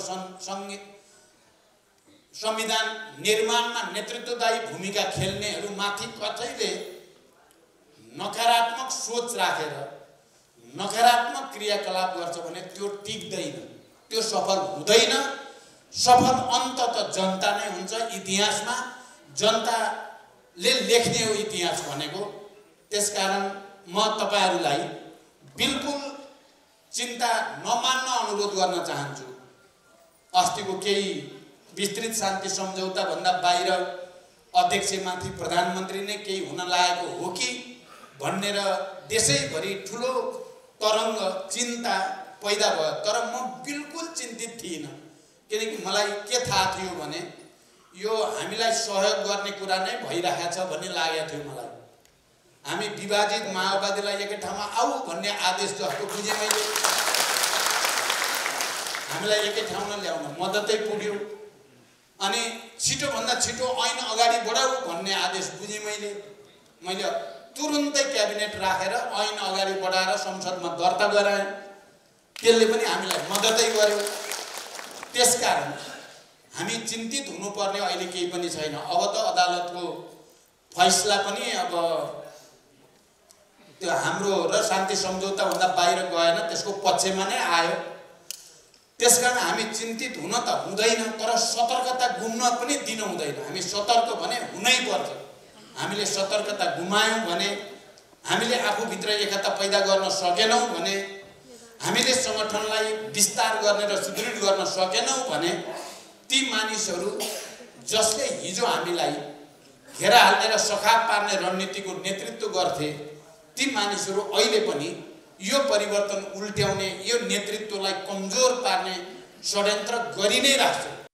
संविधान निर्माणमा नेतृत्वदायी भूमिका खेल्नेहरूमाथि कतैले नकारात्मक सोच राखेर नकारात्मक क्रियाकलाप गर्छ भने त्यो टिक्दैन, त्यो सफल हुँदैन। सफल अन्त त जनता नै हुन्छ। इतिहासमा जनताले लेख्ने हो इतिहास भनेको। त्यसकारण म तपाईहरुलाई बिल्कुल चिन्ता नमान्न अनुरोध गर्न चाहन्छु। अस्तिको केही विस्तृत शान्ति सम्झौता भन्दा बाहिर अध्यक्षमाथि प्रधानमन्त्री नै केही हुन लागेको हो कि भनेर देशैभरि ठुलो तरंग चिन्ता पैदा भयो। तर म बिल्कुल चिन्तित थिइन, किनकि मलाई के थाहा थियो भने यो हामीलाई सहयोग गर्ने कुरा नै भइरहेको छ भन्ने लागेको थियो मलाई। हामी विभाजित माओवादीलाई एकै ठाउँमा आऊ भन्ने आदेश जस्तो बुझे मैले। हामीलाई एकै ठाउँमा ल्याउन मद्दतै पुग्यो अनि छिटोभन्दा छिटो ऐन अगाडि बढाऊ भन्ने आदेश बुझे मैले। मैले तुरुन्तै क्याबिनेट राखेर ऐन अगाडि बढाएर संसदमा दर्ता गराएँ। त्यसले पनि हामीलाई मद्दतै गर्यो। त्यसकारण हामी चिन्तित हुनुपर्ने अहिले केही पनि छैन। अब त अदालतको फैसला पनि अब त्यो हाम्रो र शान्ति सम्झौता भन्दा बाहिर गएन, त्यसको पक्षमा नै आयो। त्यसकारण हामी चिन्तित हुन त हुँदैन, तर सतर्कता गुम्न पनि दिन हुँदैन। हामी सतर्क भने हुनै पर्छ। हामीले सतर्कता गुमायौं भने, हामीले आफूभित्र एकता पैदा गर्न सकेनौं भने, हामीले संगठनलाई विस्तार गर्ने र सुदृढ गर्न सकेनौं भने ती मानिसहरू जसले हिजो हामीलाई घेरा हाल्ने र सखाप पार्ने रणनीतिको नेतृत्व गर्थे, ती मानिसहरू अहिले पनि यो परिवर्तन उल्ट्याउने, यो नेतृत्वलाई कमजोर पार्ने षड्यन्त्र गरि नै राख्छन्।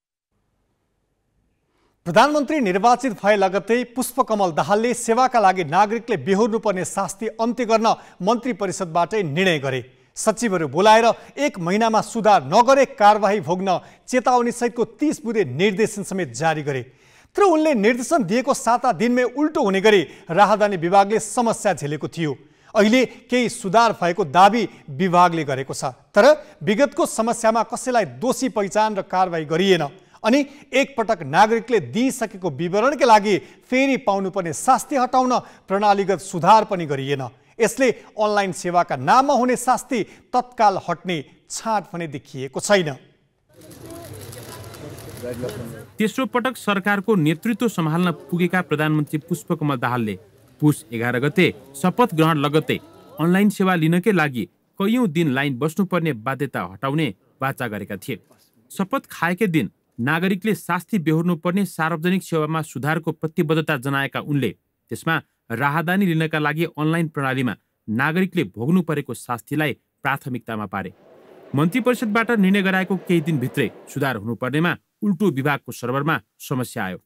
प्रधानमन्त्री निर्वाचित भए लगत्तै पुष्पकमल दाहालले सेवाका लागि नागरिकले बेहोर्नुपर्ने शास्ति अन्त्य गर्न मन्त्री परिषदबाटै निर्णय गरे। सचिवहरू बोलाएर एक महिनामा सुधार नगरे कारबाही भोग्न चेतावनी सहितको तीस बुधे निर्देशन समेत जारी गरे। तर उनले निर्देशन दिएको साता दिनमै उल्टो हुने गरी राहदानी विभागले समस्या झेलेको थियो। अहिले केही सुधार भएको दाबी विभागले गरेको छ, तर विगतको समस्यामा कसैलाई दोषी पहिचान र कारबाही गरिएन अनि एकपटक नागरिकले दिइसकेको विवरणका लागि फेरि पाउनुपर्ने शास्ति हटाउन प्रणालीगत सुधार पनि गरिएन। यसले अनलाइन सेवाका नाममा हुने शास्ति तत्काल हट्ने छाँट भने देखिएको छैन। तेस्रो पटक सरकारको नेतृत्व सम्हाल्न पुगेका प्रधानमन्त्री पुष्पकमल दाहालले पुस एघार गते शपथ ग्रहण लगत्तै अनलाइन सेवा लिनकै लागि कयौं दिन लाइन बस्नुपर्ने बाध्यता हटाउने वाचा गरेका थिए। शपथ खाएकै दिन नागरिकले शास्ति बेहोर्नुपर्ने सार्वजनिक सेवामा सुधारको प्रतिबद्धता जनाएका उनले त्यसमा राहदानी लिनका लागि अनलाइन प्रणालीमा नागरिकले भोग्नु परेको शास्तिलाई प्राथमिकतामा पारे। मन्त्री परिषदबाट निर्णय गराएको केही दिनभित्रै सुधार हुनुपर्नेमा उल्टो विभागको सर्भरमा समस्या आयो।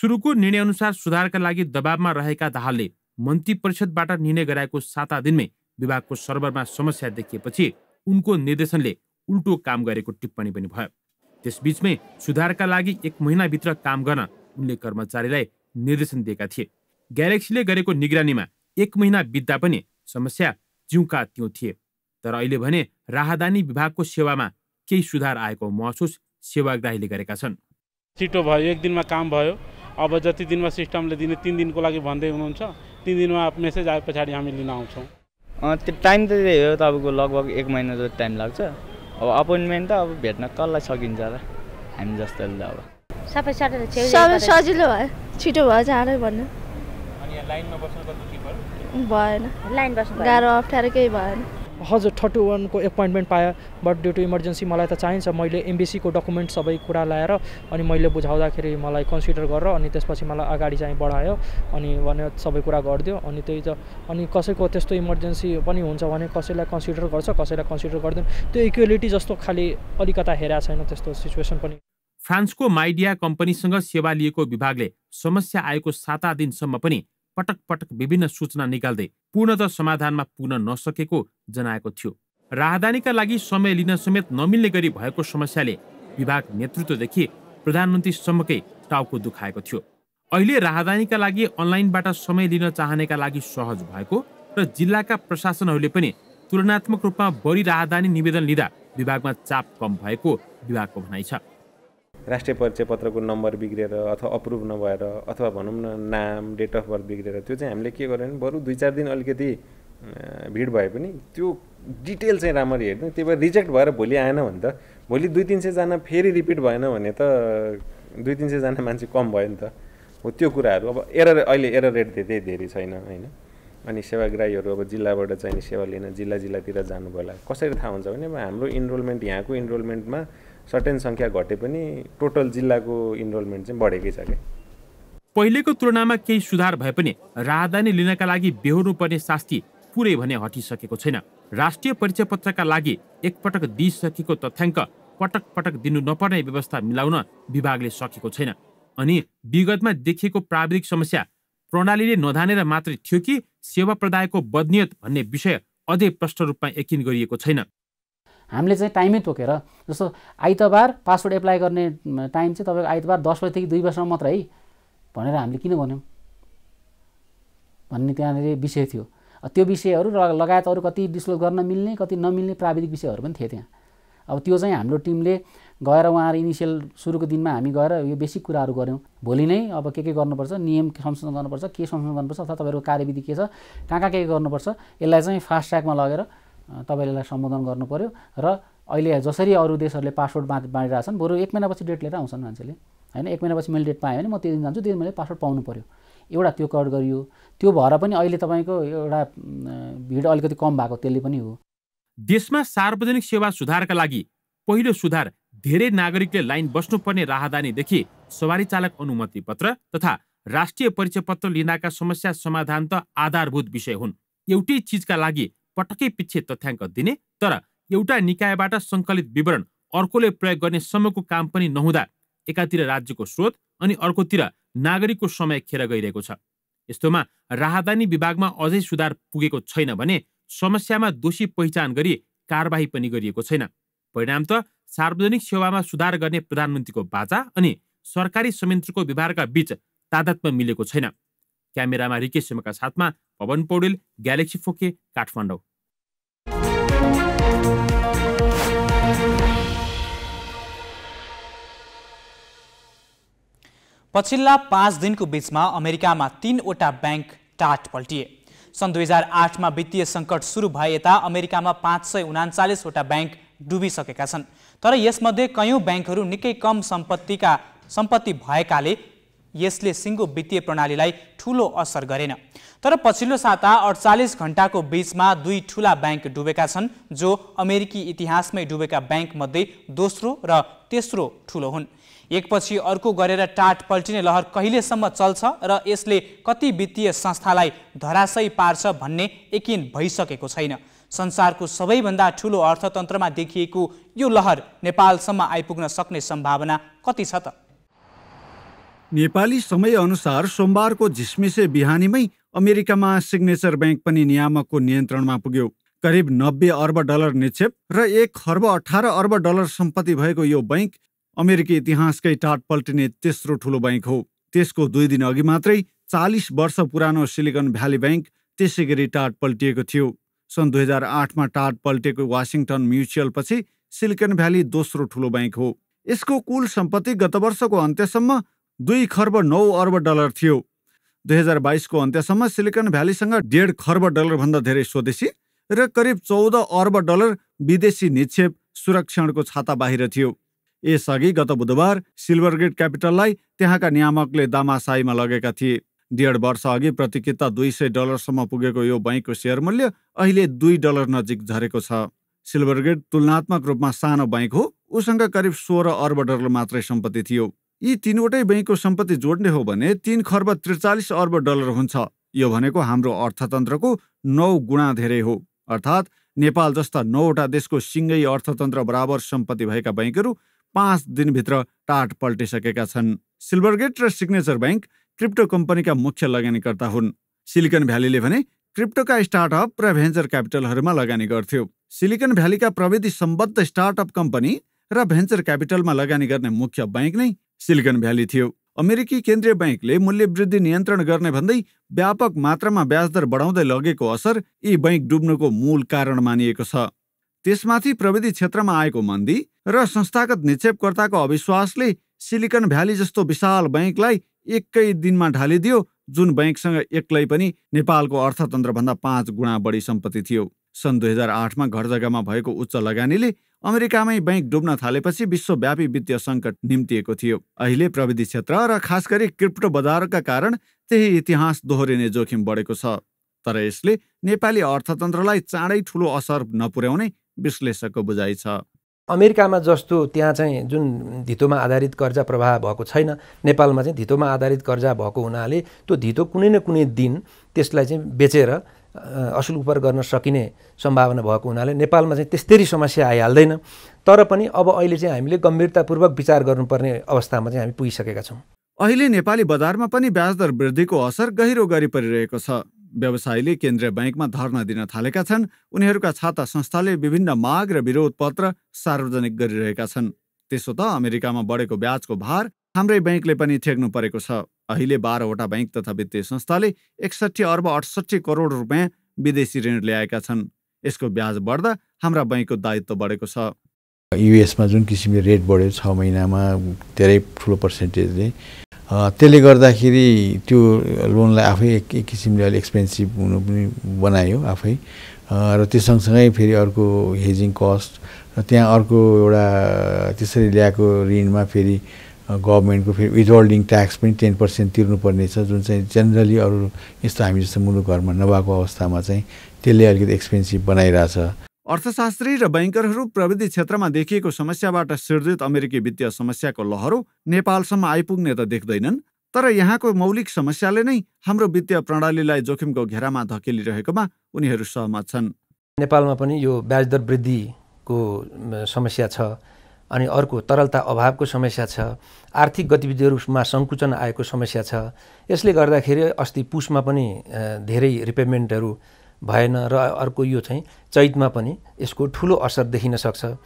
सुरुको निर्णयअनुसार सुधारका लागि दबावमा रहेका दाहालले मन्त्री परिषदबाट निर्णय गराएको साता दिनमै विभागको सर्भरमा समस्या देखिएपछि उनको निर्देशनले उल्टो काम गरेको टिप्पणी पनि भयो। त्यसबीचमै सुधारका लागि एक महिनाभित्र काम गर्न उनले कर्मचारीलाई निर्देशन दिएका थिए। ग्यालेक्सीले गरेको निगरानीमा एक महिना बित्दा पनि समस्या ज्यूका त्यों थिए। तर अहिले भने राहदानी विभागको सेवामा केही सुधार आएको महसुस सेवाग्राहीले गरेका छन्। छिटो भयो, एक दिनमा काम भयो। अब जति दिनमा सिस्टमले दिने तीन दिनको लागि भन्दै हुनुहुन्छ, तीन दिनमा मेसेज आए पछाडि हामी लिन आउँछौँ। त्यो टाइम त त्यही हो, तपाईँको लगभग एक महिना जति टाइम लाग्छ। अब अपोइन्टमेन्ट त अब भेट्न कसलाई सकिन्छ र हामी जस्तोले। अब सबै सजिलो भयो, छिटो भयो चाँडै भन्नु। लाइनमा बस्न त दुखी भयो, भएन लाइन बस्न गाह्रो अप्ठ्यारो केही भएन। हजुर थर्टी वन को एपोइन्टमेंट पाएँ बट ड्यू टू इमर्जेंसी मैं तो चाहिए मैं एमबीसी को डकुमेंट सब कुछ लाएर अनि मैले बुझाउँदाखेरि मलाई कन्सिडर गरेर अनि त्यसपछि मलाई अगाडि चाहिँ बढायो अनि भन्यो सबै कुरा गर्दियो। अनि त्यही त अनि कसैको त्यस्तो इमर्जेन्सी पनि हुन्छ भने कसैलाई कन्सिडर गर्छ कसैलाई कन्सिडर गर्दैन, त्यो इक्वालिटी जस्तो खाली अलिकता हेरा छैन त्यस्तो सिचुएसन पनि। फ्रान्सको माइडिया कम्पनीसँग सेवा लिएको विभागले समस्या आएको साता दिनसम्म पनि पटक पटक विभिन्न सूचना निकाल्दै पूर्णतः समाधानमा पुग्न नसकेको जनाएको थियो। राहदानीका लागि समय लिन समेत नमिल्ने गरी भएको समस्याले विभाग नेतृत्वदेखि प्रधानमन्त्रीसम्मकै टाउको दुखाएको थियो। अहिले राहदानीका लागि अनलाइनबाट समय लिन चाहनेका लागि सहज भएको र जिल्लाका प्रशासनहरूले पनि तुलनात्मक रूपमा बढी राहदानी निवेदन लिँदा विभागमा चाप कम भएको विभागको भनाइ छ। राष्ट्रिय परिचय पत्रको नम्बर बिग्रेर अथवा अप्रुभ नभएर अथवा भनौँ न नाम डेट अफ बर्थ बिग्रेर त्यो चाहिँ हामीले के गर्यो भने बरु दुई चार दिन अलिकति भिड भए पनि त्यो डिटेल चाहिँ राम्ररी हेर्ने, त्यही भएर रिजेक्ट भएर भोलि आएन भने त भोलि दुई तिन सयजना फेरि रिपिट भएन भने त दुई तिन सयजना मान्छे कम भयो नि त। हो त्यो कुराहरू अब एरर अहिले एरर रेट धेरै धेरै छैन होइन। अनि सेवाग्राहीहरू अब जिल्लाबाट चाहिँ सेवा लिन जिल्ला जिल्लातिर जानुभयो होला कसरी थाहा हुन्छ भने अब हाम्रो इनरोलमेन्ट यहाँको इनरोलमेन्टमा सर्टेन संख्या घटे पनि टोटल जिल्लाको इनरोलमेन्ट चाहिँ बढेकै छ। पहिलेको तुलनामा केही सुधार भए पनि राहदानी लिनका लागि बेहोर्नु पर्ने शास्ति पुरै भने हटिसकेको छैन। राष्ट्रिय परिचय पत्रका लागि एकपटक दिइसकेको तथ्याङ्क पटक पटक दिनु नपर्ने व्यवस्था मिलाउन विभागले सकेको छैन। अनि विगतमा देखिएको प्राविधिक समस्या प्रणालीले नधानेर मात्रै थियो कि सेवा प्रदायको बदनियत भन्ने विषय अझै प्रष्ट रूपमा यकिन गरिएको छैन। हामीले चाहिँ टाइमै तोकेर जस्तो आइतबार पासवर्ड एप्लाई गर्ने टाइम चाहिँ तपाईँको आइतबार दस बजीदेखि दुई बजीसम्म मात्र है भनेर हामीले किन भन्यौँ भन्ने त्यहाँनिर विषय थियो। त्यो विषयहरू लगायत अरू कति डिस्क्लोज गर्न मिल्ने कति नमिल्ने प्राविधिक विषयहरू पनि थिए त्यहाँ। अब त्यो चाहिँ हाम्रो टिमले गएर उहाँहरू इनिसियल सुरुको दिनमा हामी गएर यो बेसिक कुराहरू गऱ्यौँ। भोलि नै अब के के गर्नुपर्छ, नियम संशोधन गर्नुपर्छ, के संशोधन गर्नुपर्छ अथवा तपाईँहरूको कार्यविधि के छ, कहाँ कहाँ के के गर्नुपर्छ, यसलाई चाहिँ फास्ट ट्र्याकमा लगेर तपाईलाई सम्बोधन गर्नु पर्यो। र अहिले जसरी अरू देशहरूले पासवर्ड बाँड बाँडिरहेछन् बरु एक महिनापछि डेट लिएर आउँछन् मान्छेले होइन, एक महिनापछि मैले डेट पाएँ भने म त्यो दिन जान्छु त्यो दिन मैले पासवर्ड पाउनु पर्यो, एउटा त्यो कट गरियो। त्यो भएर पनि अहिले तपाईँको एउटा भिड अलिकति कम भएको त्यसले पनि हो। देशमा सार्वजनिक सेवा सुधारका लागि पहिलो सुधार धेरै नागरिकले लाइन बस्नुपर्ने राहदानीदेखि सवारी चालक अनुमति पत्र तथा राष्ट्रिय परिचय पत्र लिनका समस्या समाधान त आधारभूत विषय हुन्। एउटै चिजका लागि पटकै पिच्छे तथ्याङ्क दिने तर एउटा निकायबाट सङ्कलित विवरण अर्कोले प्रयोग गर्ने सम्मको काम पनि नहुँदा एकातिर राज्यको स्रोत अनि अर्कोतिर नागरिकको समय खेर गइरहेको छ। यस्तोमा राहदानी विभागमा अझै सुधार पुगेको छैन भने समस्यामा दोषी पहिचान गरी कारबाही पनि गरिएको छैन। परिणाम त सार्वजनिक सेवामा सुधार गर्ने प्रधानमन्त्रीको बाचा अनि सरकारी संयन्त्रको विभागका बीच तादात्म्य मिलेको छैन। क्यामेरामा रिकेश शर्माका साथमा पवन पौडेल, ग्यालेक्सी फोके, काठमाडौँ। पछिल्ला पाँच दिनको बीचमा अमेरिकामा तीनवटा बैंक टाट पल्टिए। सन् दुई हजार आठमा वित्तीय सङ्कट सुरु भए यता अमेरिकामा पाँच सय उनाचालिसवटा बैंक डुबिसकेका छन्, तर यसमध्ये कयौँ ब्याङ्कहरू निकै कम सम्पत्तिका सम्पत्ति भएकाले यसले सिङ्गो वित्तीय प्रणालीलाई ठूलो असर गरेन। तर पछिल्लो साता अडचालिस घण्टाको बीचमा दुई ठूला बैंक डुबेका छन् जो अमेरिकी इतिहासमै डुबेका बैंक मध्ये दोस्रो र तेस्रो ठूलो हुन्। एकपछि अर्को गरेर टाट पल्टिने लहर कहिलेसम्म चल्छ र यसले कति वित्तीय संस्थालाई धराशयी पार्छ भन्ने यकिन भइसकेको छैन। संसारको सबैभन्दा ठूलो अर्थतन्त्रमा देखिएको यो लहर नेपालसम्म आइपुग्न सक्ने सम्भावना कति छ त? नेपाली समय अनुसार सोमबारको झिसमिसे बिहानीमै अमेरिकामा सिग्नेचर बैंक पनि नियामकको नियन्त्रणमा पुग्यो। करिब नब्बे अर्ब डलर निक्षेप र एक खर्ब अठार अर्ब डलर सम्पत्ति भएको यो बैंक अमेरिकी इतिहासकै टाट पल्टिने तेस्रो ठुलो बैंक हो। त्यसको दुई दिन अघि मात्रै चालिस वर्ष पुरानो सिलिकन भ्याली बैंक त्यसै गरी टाट पल्टिएको थियो। सन् दुई हजार आठमा टाट पल्टिएको वाशिंगटन म्युचुअल पछि सिलिकन भ्याली दोस्रो ठुलो बैंक हो। यसको कुल सम्पत्ति गत वर्षको अन्त्यसम्म दुई खर्ब नौ अर्ब डलर थियो। दुई हजार बाइसको अन्त्यसम्म सिलिकन भ्यालीसँग डेढ खर्ब डलरभन्दा धेरै स्वदेशी र करिब चौध अर्ब डलर विदेशी निक्षेप सुरक्षणको छाता बाहिर थियो। यसअघि गत बुधबार सिल्वरगेट क्यापिटललाई त्यहाँका नियामकले दामासाईमा लगेका थिए। डेढ़ वर्ष अघि प्रतिकिता दुई सय डलरसम्म पुगेको यो बैंकको सेयर मूल्य अहिले दुई डलर नजिक झरेको छ। सिल्वरगेट तुलनात्मक रूपमा सानो बैंक हो, उसँग करिब सोह्र अर्ब डलर मात्रै सम्पत्ति थियो। यी तीनवटै बैंकको सम्पत्ति जोड्ने हो भने तीन खर्ब त्रिचालिस अर्ब डलर हुन्छ। यो भनेको हाम्रो अर्थतन्त्रको नौ गुणा धेरै हो, अर्थात् नेपाल जस्ता नौवटा देशको सिँगै अर्थतन्त्र बराबर सम्पत्ति भएका बैंकहरू पाँच दिनभित्र टाट पल्टिसकेका छन्। सिल्वरगेट र सिग्नेचर बैंक क्रिप्टो कम्पनीका मुख्य लगानीकर्ता हुन्। सिलिकन भ्यालीले भने क्रिप्टोका स्टार्टअप र भेन्चर क्यापिटलहरूमा लगानी गर्थ्यो। सिलिकन भ्यालीका प्रविधि सम्बद्ध स्टार्टअप कम्पनी र भेन्चर क्यापिटलमा लगानी गर्ने मुख्य बैंक नै सिलिकन भ्याली थियो। अमेरिकी केन्द्रीय बैंकले मूल्यवृद्धि नियन्त्रण गर्ने भन्दै व्यापक मात्रामा ब्याजदर बढाउँदै लगेको असर यी बैंक डुब्नुको मूल कारण मानिएको छ। त्यसमाथि प्रविधि क्षेत्रमा आएको मन्दी र संस्थागत निक्षेपकर्ताको अविश्वासले सिलिकन भ्याली जस्तो विशाल बैंकलाई एकै दिनमा ढालिदियो, जुन बैंकसँग एक्लै पनि नेपालको अर्थतन्त्रभन्दा पाँच गुणा बढी सम्पत्ति थियो। सन् दुई हजार आठमा घर जग्गामा भएको उच्च लगानीले अमेरिकामै बैंक डुब्न थालेपछि विश्वव्यापी वित्तीय सङ्कट निम्तिएको थियो। अहिले प्रविधि क्षेत्र र खास गरी क्रिप्टो बजारका कारण त्यही इतिहास दोहोरिने जोखिम बढेको छ, तर यसले नेपाली अर्थतन्त्रलाई चाँडै ठुलो असर नपुर्याउने विश्लेषकको बुझाइ छ। अमेरिकामा जस्तो त्यहाँ चाहिँ जुन धितोमा आधारित कर्जा प्रवाह भएको छैन, नेपालमा चाहिँ धितोमा आधारित कर्जा भएको हुनाले त्यो धितो कुनै न कुनै दिन त्यसलाई चाहिँ बेचेर असुल उपर गर्न सकिने सम्भावना भएको हुनाले नेपालमा चाहिँ त्यस्तै समस्या आइहाल्दैन। तर पनि अब अहिले चाहिँ हामीले गम्भीरतापूर्वक विचार गर्नुपर्ने अवस्थामा चाहिँ हामी पुगिसकेका छौँ। अहिले नेपाली बजारमा पनि ब्याजदर वृद्धिको असर गहिरो गरी परिरहेको छ। व्यवसायीले केन्द्रीय बैंकमा धर्ना दिन थालेका छन्। उनीहरूका छाता संस्थाले विभिन्न माग र विरोध पत्र सार्वजनिक गरिरहेका छन्। त्यसो त अमेरिकामा बढेको ब्याजको भार हाम्रै बैंकले पनि ठेक्नु परेको छ। अहिले बाह्रवटा बैंक तथा वित्तीय संस्थाले एकसट्ठी अर्ब अठसट्ठी करोड रुपियाँ विदेशी ऋण ल्याएका छन्। यसको ब्याज बढ्दा हाम्रा बैंकको दायित्व बढेको छ। युएसमा जुन किसिमले रेट बढ्यो छ महिनामा धेरै ठुलो पर्सेन्टेजले, त्यसले गर्दाखेरि त्यो लोनलाई आफै एक एक किसिमले अलि एक्सपेन्सिभ हुनु पनि बनायो आफै, र त्यो सँगसँगै फेरि अर्को हेजिङ कस्ट र त्यहाँ अर्को एउटा त्यसरी ल्याएको ऋणमा फेरि गभर्मेन्टको फेरि विथहोल्डिङ ट्याक्स पनि टेन पर्सेन्ट तिर्नुपर्नेछ, जुन चाहिँ जेनरली अरू यस्तो हामी जस्तो मुलुकहरूमा नभएको अवस्थामा चाहिँ त्यसले अलिकति एक्सपेन्सिभ बनाइरहेछ। अर्थशास्त्री र बैंकरहरू प्रविधि क्षेत्रमा देखिएको समस्याबाट सिर्जित अमेरिकी वित्तीय समस्याको लहरो नेपालसम्म आइपुग्ने त देख्दैनन्, तर यहाँको मौलिक समस्याले नै हाम्रो वित्तीय प्रणालीलाई जोखिमको घेरामा धकेलिरहेकोमा उनीहरू सहमत छन्। नेपालमा पनि यो ब्याजदर वृद्धिको समस्या छ, अनि अर्को तरलता अभावको समस्या छ, आर्थिक गतिविधिहरूमा सङ्कुचन आएको समस्या छ। यसले गर्दाखेरि अस्ति पुसमा पनि धेरै रिपेमेन्टहरू भएन र अर्को यो चाहिँ चैतमा पनि यसको ठुलो असर देखिन सक्छ।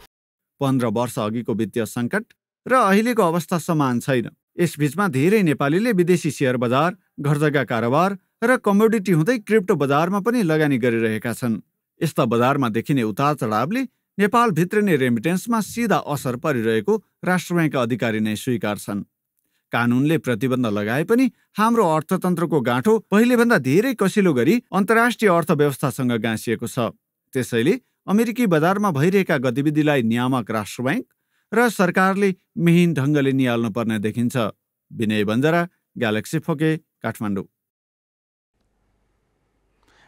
पन्ध्र वर्ष अघिको वित्तीय सङ्कट र अहिलेको अवस्था समान छैन। यसबीचमा धेरै नेपालीले विदेशी सेयर बजार, घर जग्गा कारोबार र कमोडिटी हुँदै क्रिप्टो बजारमा पनि लगानी गरिरहेका छन्। यस्ता बजारमा देखिने उतार चढावले नेपाल भित्रिने रेमिटेन्समा सीधा असर परिरहेको राष्ट्र ब्याङ्कका अधिकारी नै स्वीकार छन्। कानुनले प्रतिबन्ध लगाए पनि हाम्रो अर्थतन्त्रको गाँठो पहिलेभन्दा धेरै कसिलो गरी अन्तर्राष्ट्रिय अर्थव्यवस्थासँग गाँसिएको छ। त्यसैले अमेरिकी बजारमा भइरहेका गतिविधिलाई नियामक राष्ट्र ब्याङ्क र सरकारले मिहिन ढङ्गले निहाल्नुपर्ने देखिन्छ। Binay Banjara, Galaxy four K, Kathmandu.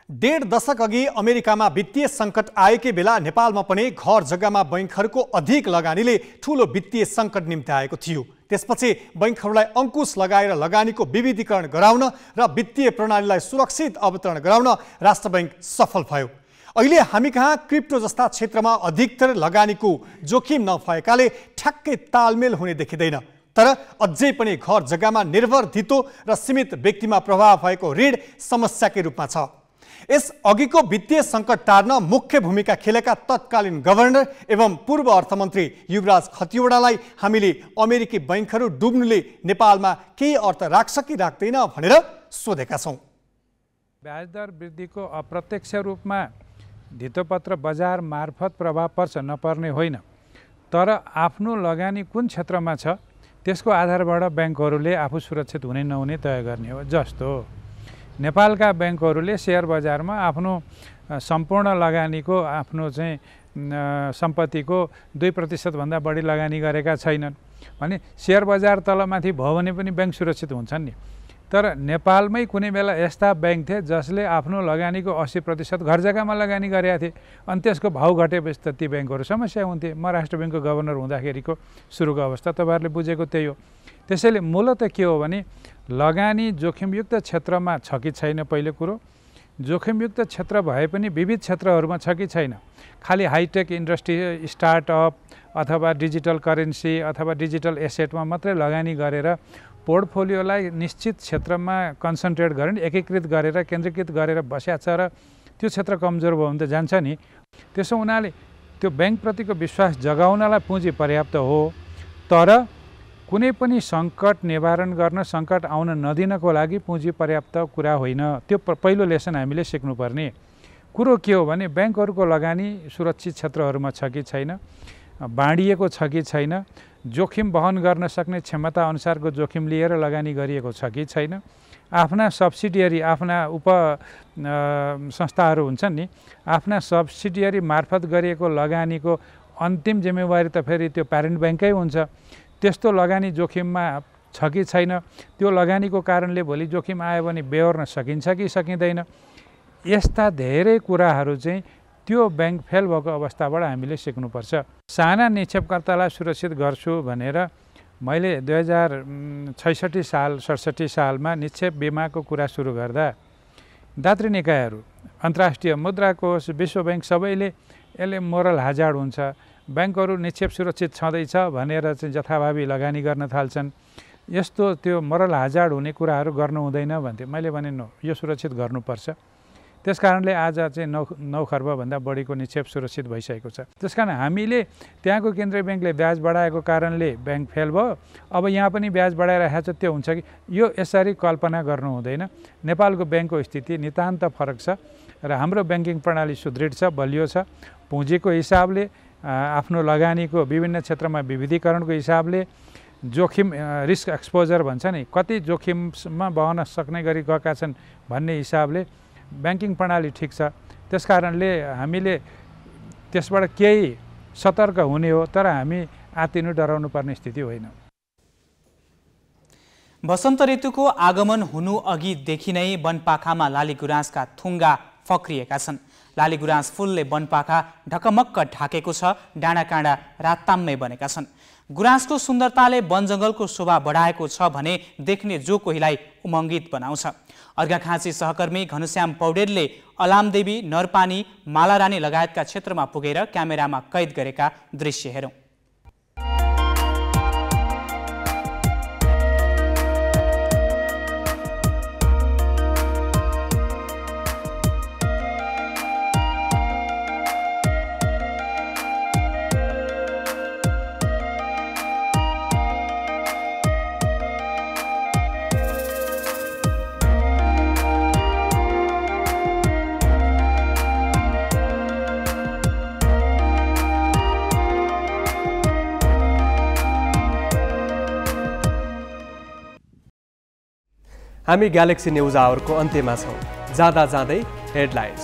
डेढ दशक अघि अमेरिकामा वित्तीय सङ्कट आएकै बेला नेपालमा पनि घर जग्गामा बैङ्कहरूको अधिक लगानीले ठूलो वित्तीय सङ्कट निम्त्याएको थियो। त्यसपछि बैङ्कहरूलाई अङ्कुश लगाएर लगानीको विविधीकरण गराउन र वित्तीय प्रणालीलाई सुरक्षित अवतरण गराउन राष्ट्र बैङ्क सफल भयो। अहिले हामी कहाँ क्रिप्टो जस्ता क्षेत्रमा अधिकतर लगानीको जोखिम नभएकाले ठ्याक्कै तालमेल हुने देखिँदैन, तर अझै पनि घर जग्गामा निर्भर धितो र सीमित व्यक्तिमा प्रभाव भएको ऋण समस्याकै रूपमा छ। यस अघिको वित्तीय सङ्कट टार्न मुख्य भूमिका खेलेका तत्कालीन गभर्नर एवं पूर्व अर्थमन्त्री युवराज खतिवड़ालाई हामीले अमेरिकी बैंकहरू डुब्नुले नेपालमा केही अर्थ राख्छ कि राख्दैन भनेर सोधेका छौँ। ब्याजदर वृद्धिको अप्रत्यक्ष रूपमा धितोपत्र बजार मार्फत प्रभाव पर्छ, नपर्ने होइन, तर आफ्नो लगानी कुन क्षेत्रमा छ त्यसको आधारबाट ब्याङ्कहरूले आफू सुरक्षित हुने नहुने तय गर्ने हो। जस्तो नेपालका ब्याङ्कहरूले सेयर बजारमा आफ्नो सम्पूर्ण लगानीको आफ्नो चाहिँ सम्पत्तिको दुई प्रतिशतभन्दा बढी लगानी गरेका छैनन् भने सेयर बजार तलमाथि भयो भने पनि ब्याङ्क सुरक्षित हुन्छन् नि। तर नेपालमै कुनै बेला यस्ता बैंक थे जसले आफ्नो लगानीको अस्सी प्रतिशत घर जग्गामा लगानी गरेका थिए अनि त्यसको भाउ घटेपछि त ती बैंकहरु समस्या हुन्थे। म राष्ट्र बैंकको गभर्नर हुँदाखेरिको सुरुको अवस्था तपाईहरुले बुझेको त्यही हो। त्यसैले मूलत के हो भने लगानी जोखिमयुक्त क्षेत्रमा छ कि छैन, पहिलो कुरो जोखिमयुक्त क्षेत्र भए पनि विविध क्षेत्रहरुमा छ कि छैन। खाली हाईटेक इंडस्ट्री स्टार्टअप अथवा डिजिटल करेन्सी अथवा डिजिटल एसेटमा मात्रै लगानी गरेर पोर्टफोलियोलाई निश्चित क्षेत्रमा कन्सन्ट्रेट गरेर एकीकृत गरेर केन्द्रीकृत गरेर बस्या छ र त्यो क्षेत्र कमजोर भयो भने त जान्छ नि। त्यसो हुनाले त्यो बैंकप्रतिको विश्वास जगाउनलाई पुँजी पर्याप्त हो, तर कुनै पनि संकट निवारण गर्न संकट आउन नदिनको लागि पुँजी पर्याप्त कुरा होइन। त्यो पहिलो लेसन हामीले सिक्नुपर्ने कुरो के हो भने बैंकहरुको लगानी सुरक्षित क्षेत्रहरुमा छ कि छैन, बाँडिएको छ कि छैन, जोखिम वहन गर्न सक्ने क्षमता अनुसारको जोखिम लिएर लगानी गरिएको छ कि छैन। आफ्ना सब्सिडियरी आफ्ना उप संस्थाहरू हुन्छन् नि, आफ्ना सब्सिडियरी मार्फत गरिएको लगानीको अन्तिम जिम्मेवारी त फेरि त्यो प्यारेन्ट बैंकै हुन्छ। त्यस्तो लगानी जोखिममा छ कि छैन, त्यो लगानीको कारणले भोलि जोखिम आयो भने बेहोर्न सकिन्छ कि सकिँदैन, यस्ता धेरै कुराहरू चाहिँ त्यो बैंक फेल भएको अवस्थाबाट हामीले सिक्नुपर्छ। साना निक्षेपकर्तालाई सुरक्षित गर्छु भनेर मैले दुई हजार छैसठी साल सडसठी सालमा निक्षेप बिमाको कुरा सुरु गर्दा दात्री निकायहरू अन्तर्राष्ट्रिय मुद्रा कोष विश्व बैंक सबैले यसले मोरल हाजार्ड हुन्छ, बैंकहरू निक्षेप सुरक्षित छँदैछ भनेर चाहिँ जथाभावी लगानी गर्न थाल्छन्। यस्तो त्यो मोरल हाजार्ड हुने कुराहरू गर्नु हुँदैन भन्थे। मैले भने नो, यो सुरक्षित गर्नुपर्छ। त्यसकारणले आज चाहिँ नौ नौ खर्बभन्दा बढीको निक्षेप सुरक्षित भइसकेको छ। त्यसकारण हामीले त्यहाँको केन्द्रीय ब्याङ्कले ब्याज बढाएको कारणले ब्याङ्क फेल भयो, अब यहाँ पनि ब्याज बढाइरहेको छ त्यो हुन्छ कि, यो यसरी कल्पना गर्नु हुँदैन। नेपालको ब्याङ्कको स्थिति नितान्त फरक छ र हाम्रो ब्याङ्किङ प्रणाली सुदृढ छ, बलियो छ। पुँजीको हिसाबले आफ्नो लगानीको विभिन्न क्षेत्रमा विविधीकरणको हिसाबले जोखिम रिस्क एक्सपोजर भन्छ नि, कति जोखिममा बहन सक्ने गरी गएका छन् भन्ने हिसाबले बैंकिङ प्रणाली ठिक छ। त्यसकारणले हामीले त्यसबाट केही सतर्क हुने हो, तर हामी आत्तिनु डराउनु पर्ने स्थिति होइन। वसन्त ऋतुको आगमन हुनु अघिदेखि नै वनपाखामा लालीगुराँसका थुङ्गा फक्रिएका छन्। लालीगुराँस फुलले वनपाखा ढकमक्क ढाकेको छ, डाँडाकाँडा रातताम्मै बनेका छन्। गुराँसको सुन्दरताले वनजङ्गलको शोभा बढाएको छ भने देख्ने जो कोहीलाई उमङ्गित बनाउँछ। अर्घाखाँची सहकर्मी घनश्याम पौडेलले अलामदेवी, नरपानी, मालारानी लगायतका क्षेत्रमा पुगेर क्यामेरामा कैद गरेका दृश्य हेरौँ। हामी गैलेक्सी न्यूज़ आवरको अन्त्यमा छौं। जाँदा जाँदै हेडलाइन्स।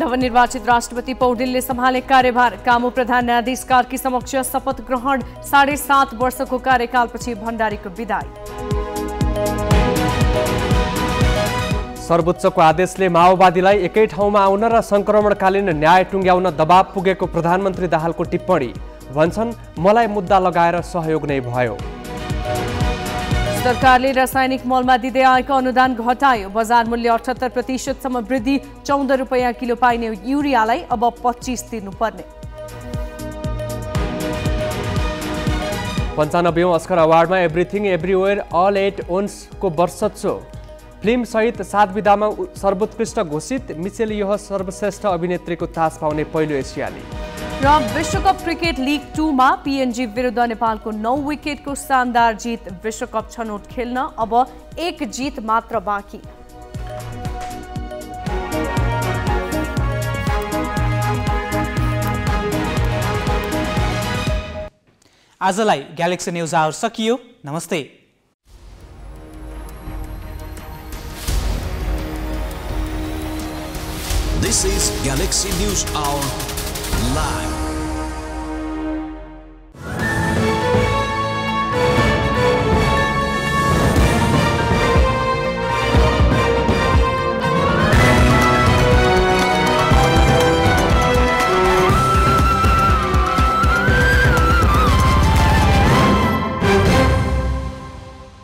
नवनिर्वाचित राष्ट्रपति पौडेलले सम्हाले कार्यभार। कामु प्रधान न्यायाधीश कार्की समक्ष शपथ ग्रहण। साढे सात वर्षको कार्यकालपछि भण्डारीको विदाई। सर्वोच्चको आदेशले माओवादीलाई एकै ठाउँमा आउन र संक्रमणकालीन न्याय टुङ्ग्याउन दबाब पुगेको प्रधानमन्त्री दाहालको टिप्पणी। भन्छन् मलाई मुद्दा लगाएर सहयोग नै भयो। सरकारले रासायनिक मलमा दिँदै आएको अनुदान घटायो। बजार मूल्य अठहत्तर प्रतिशतसम्म वृद्धि। चौध रुपियाँ किलो पाइने युरियालाई अब पच्चीस तिर्नुपर्ने। पन्चानब्बेऔं अस्कर अवार्डमा एभ्रिथिङ एभ्रिवेयर अल एट वन्सको वर्षोत्सव। फिल्म सहित सात विधामा सर्वोत्कृष्ट घोषित मिसेल यह सर्वश्रेष्ठ अभिनेत्रीको ताज पाउने पहिलो एसियाली। र विश्वकप क्रिकेट लीग टू मा पीएनजी विरुद्ध नेपालको नौ विकेटको शानदार जित। विश्वकप छनौट खेल्न अब एक जित मात्र बाँकी। आजलाई ग्यालेक्सी न्यूज आवर सकियो। नमस्ते। This is Galaxy News Hour Live.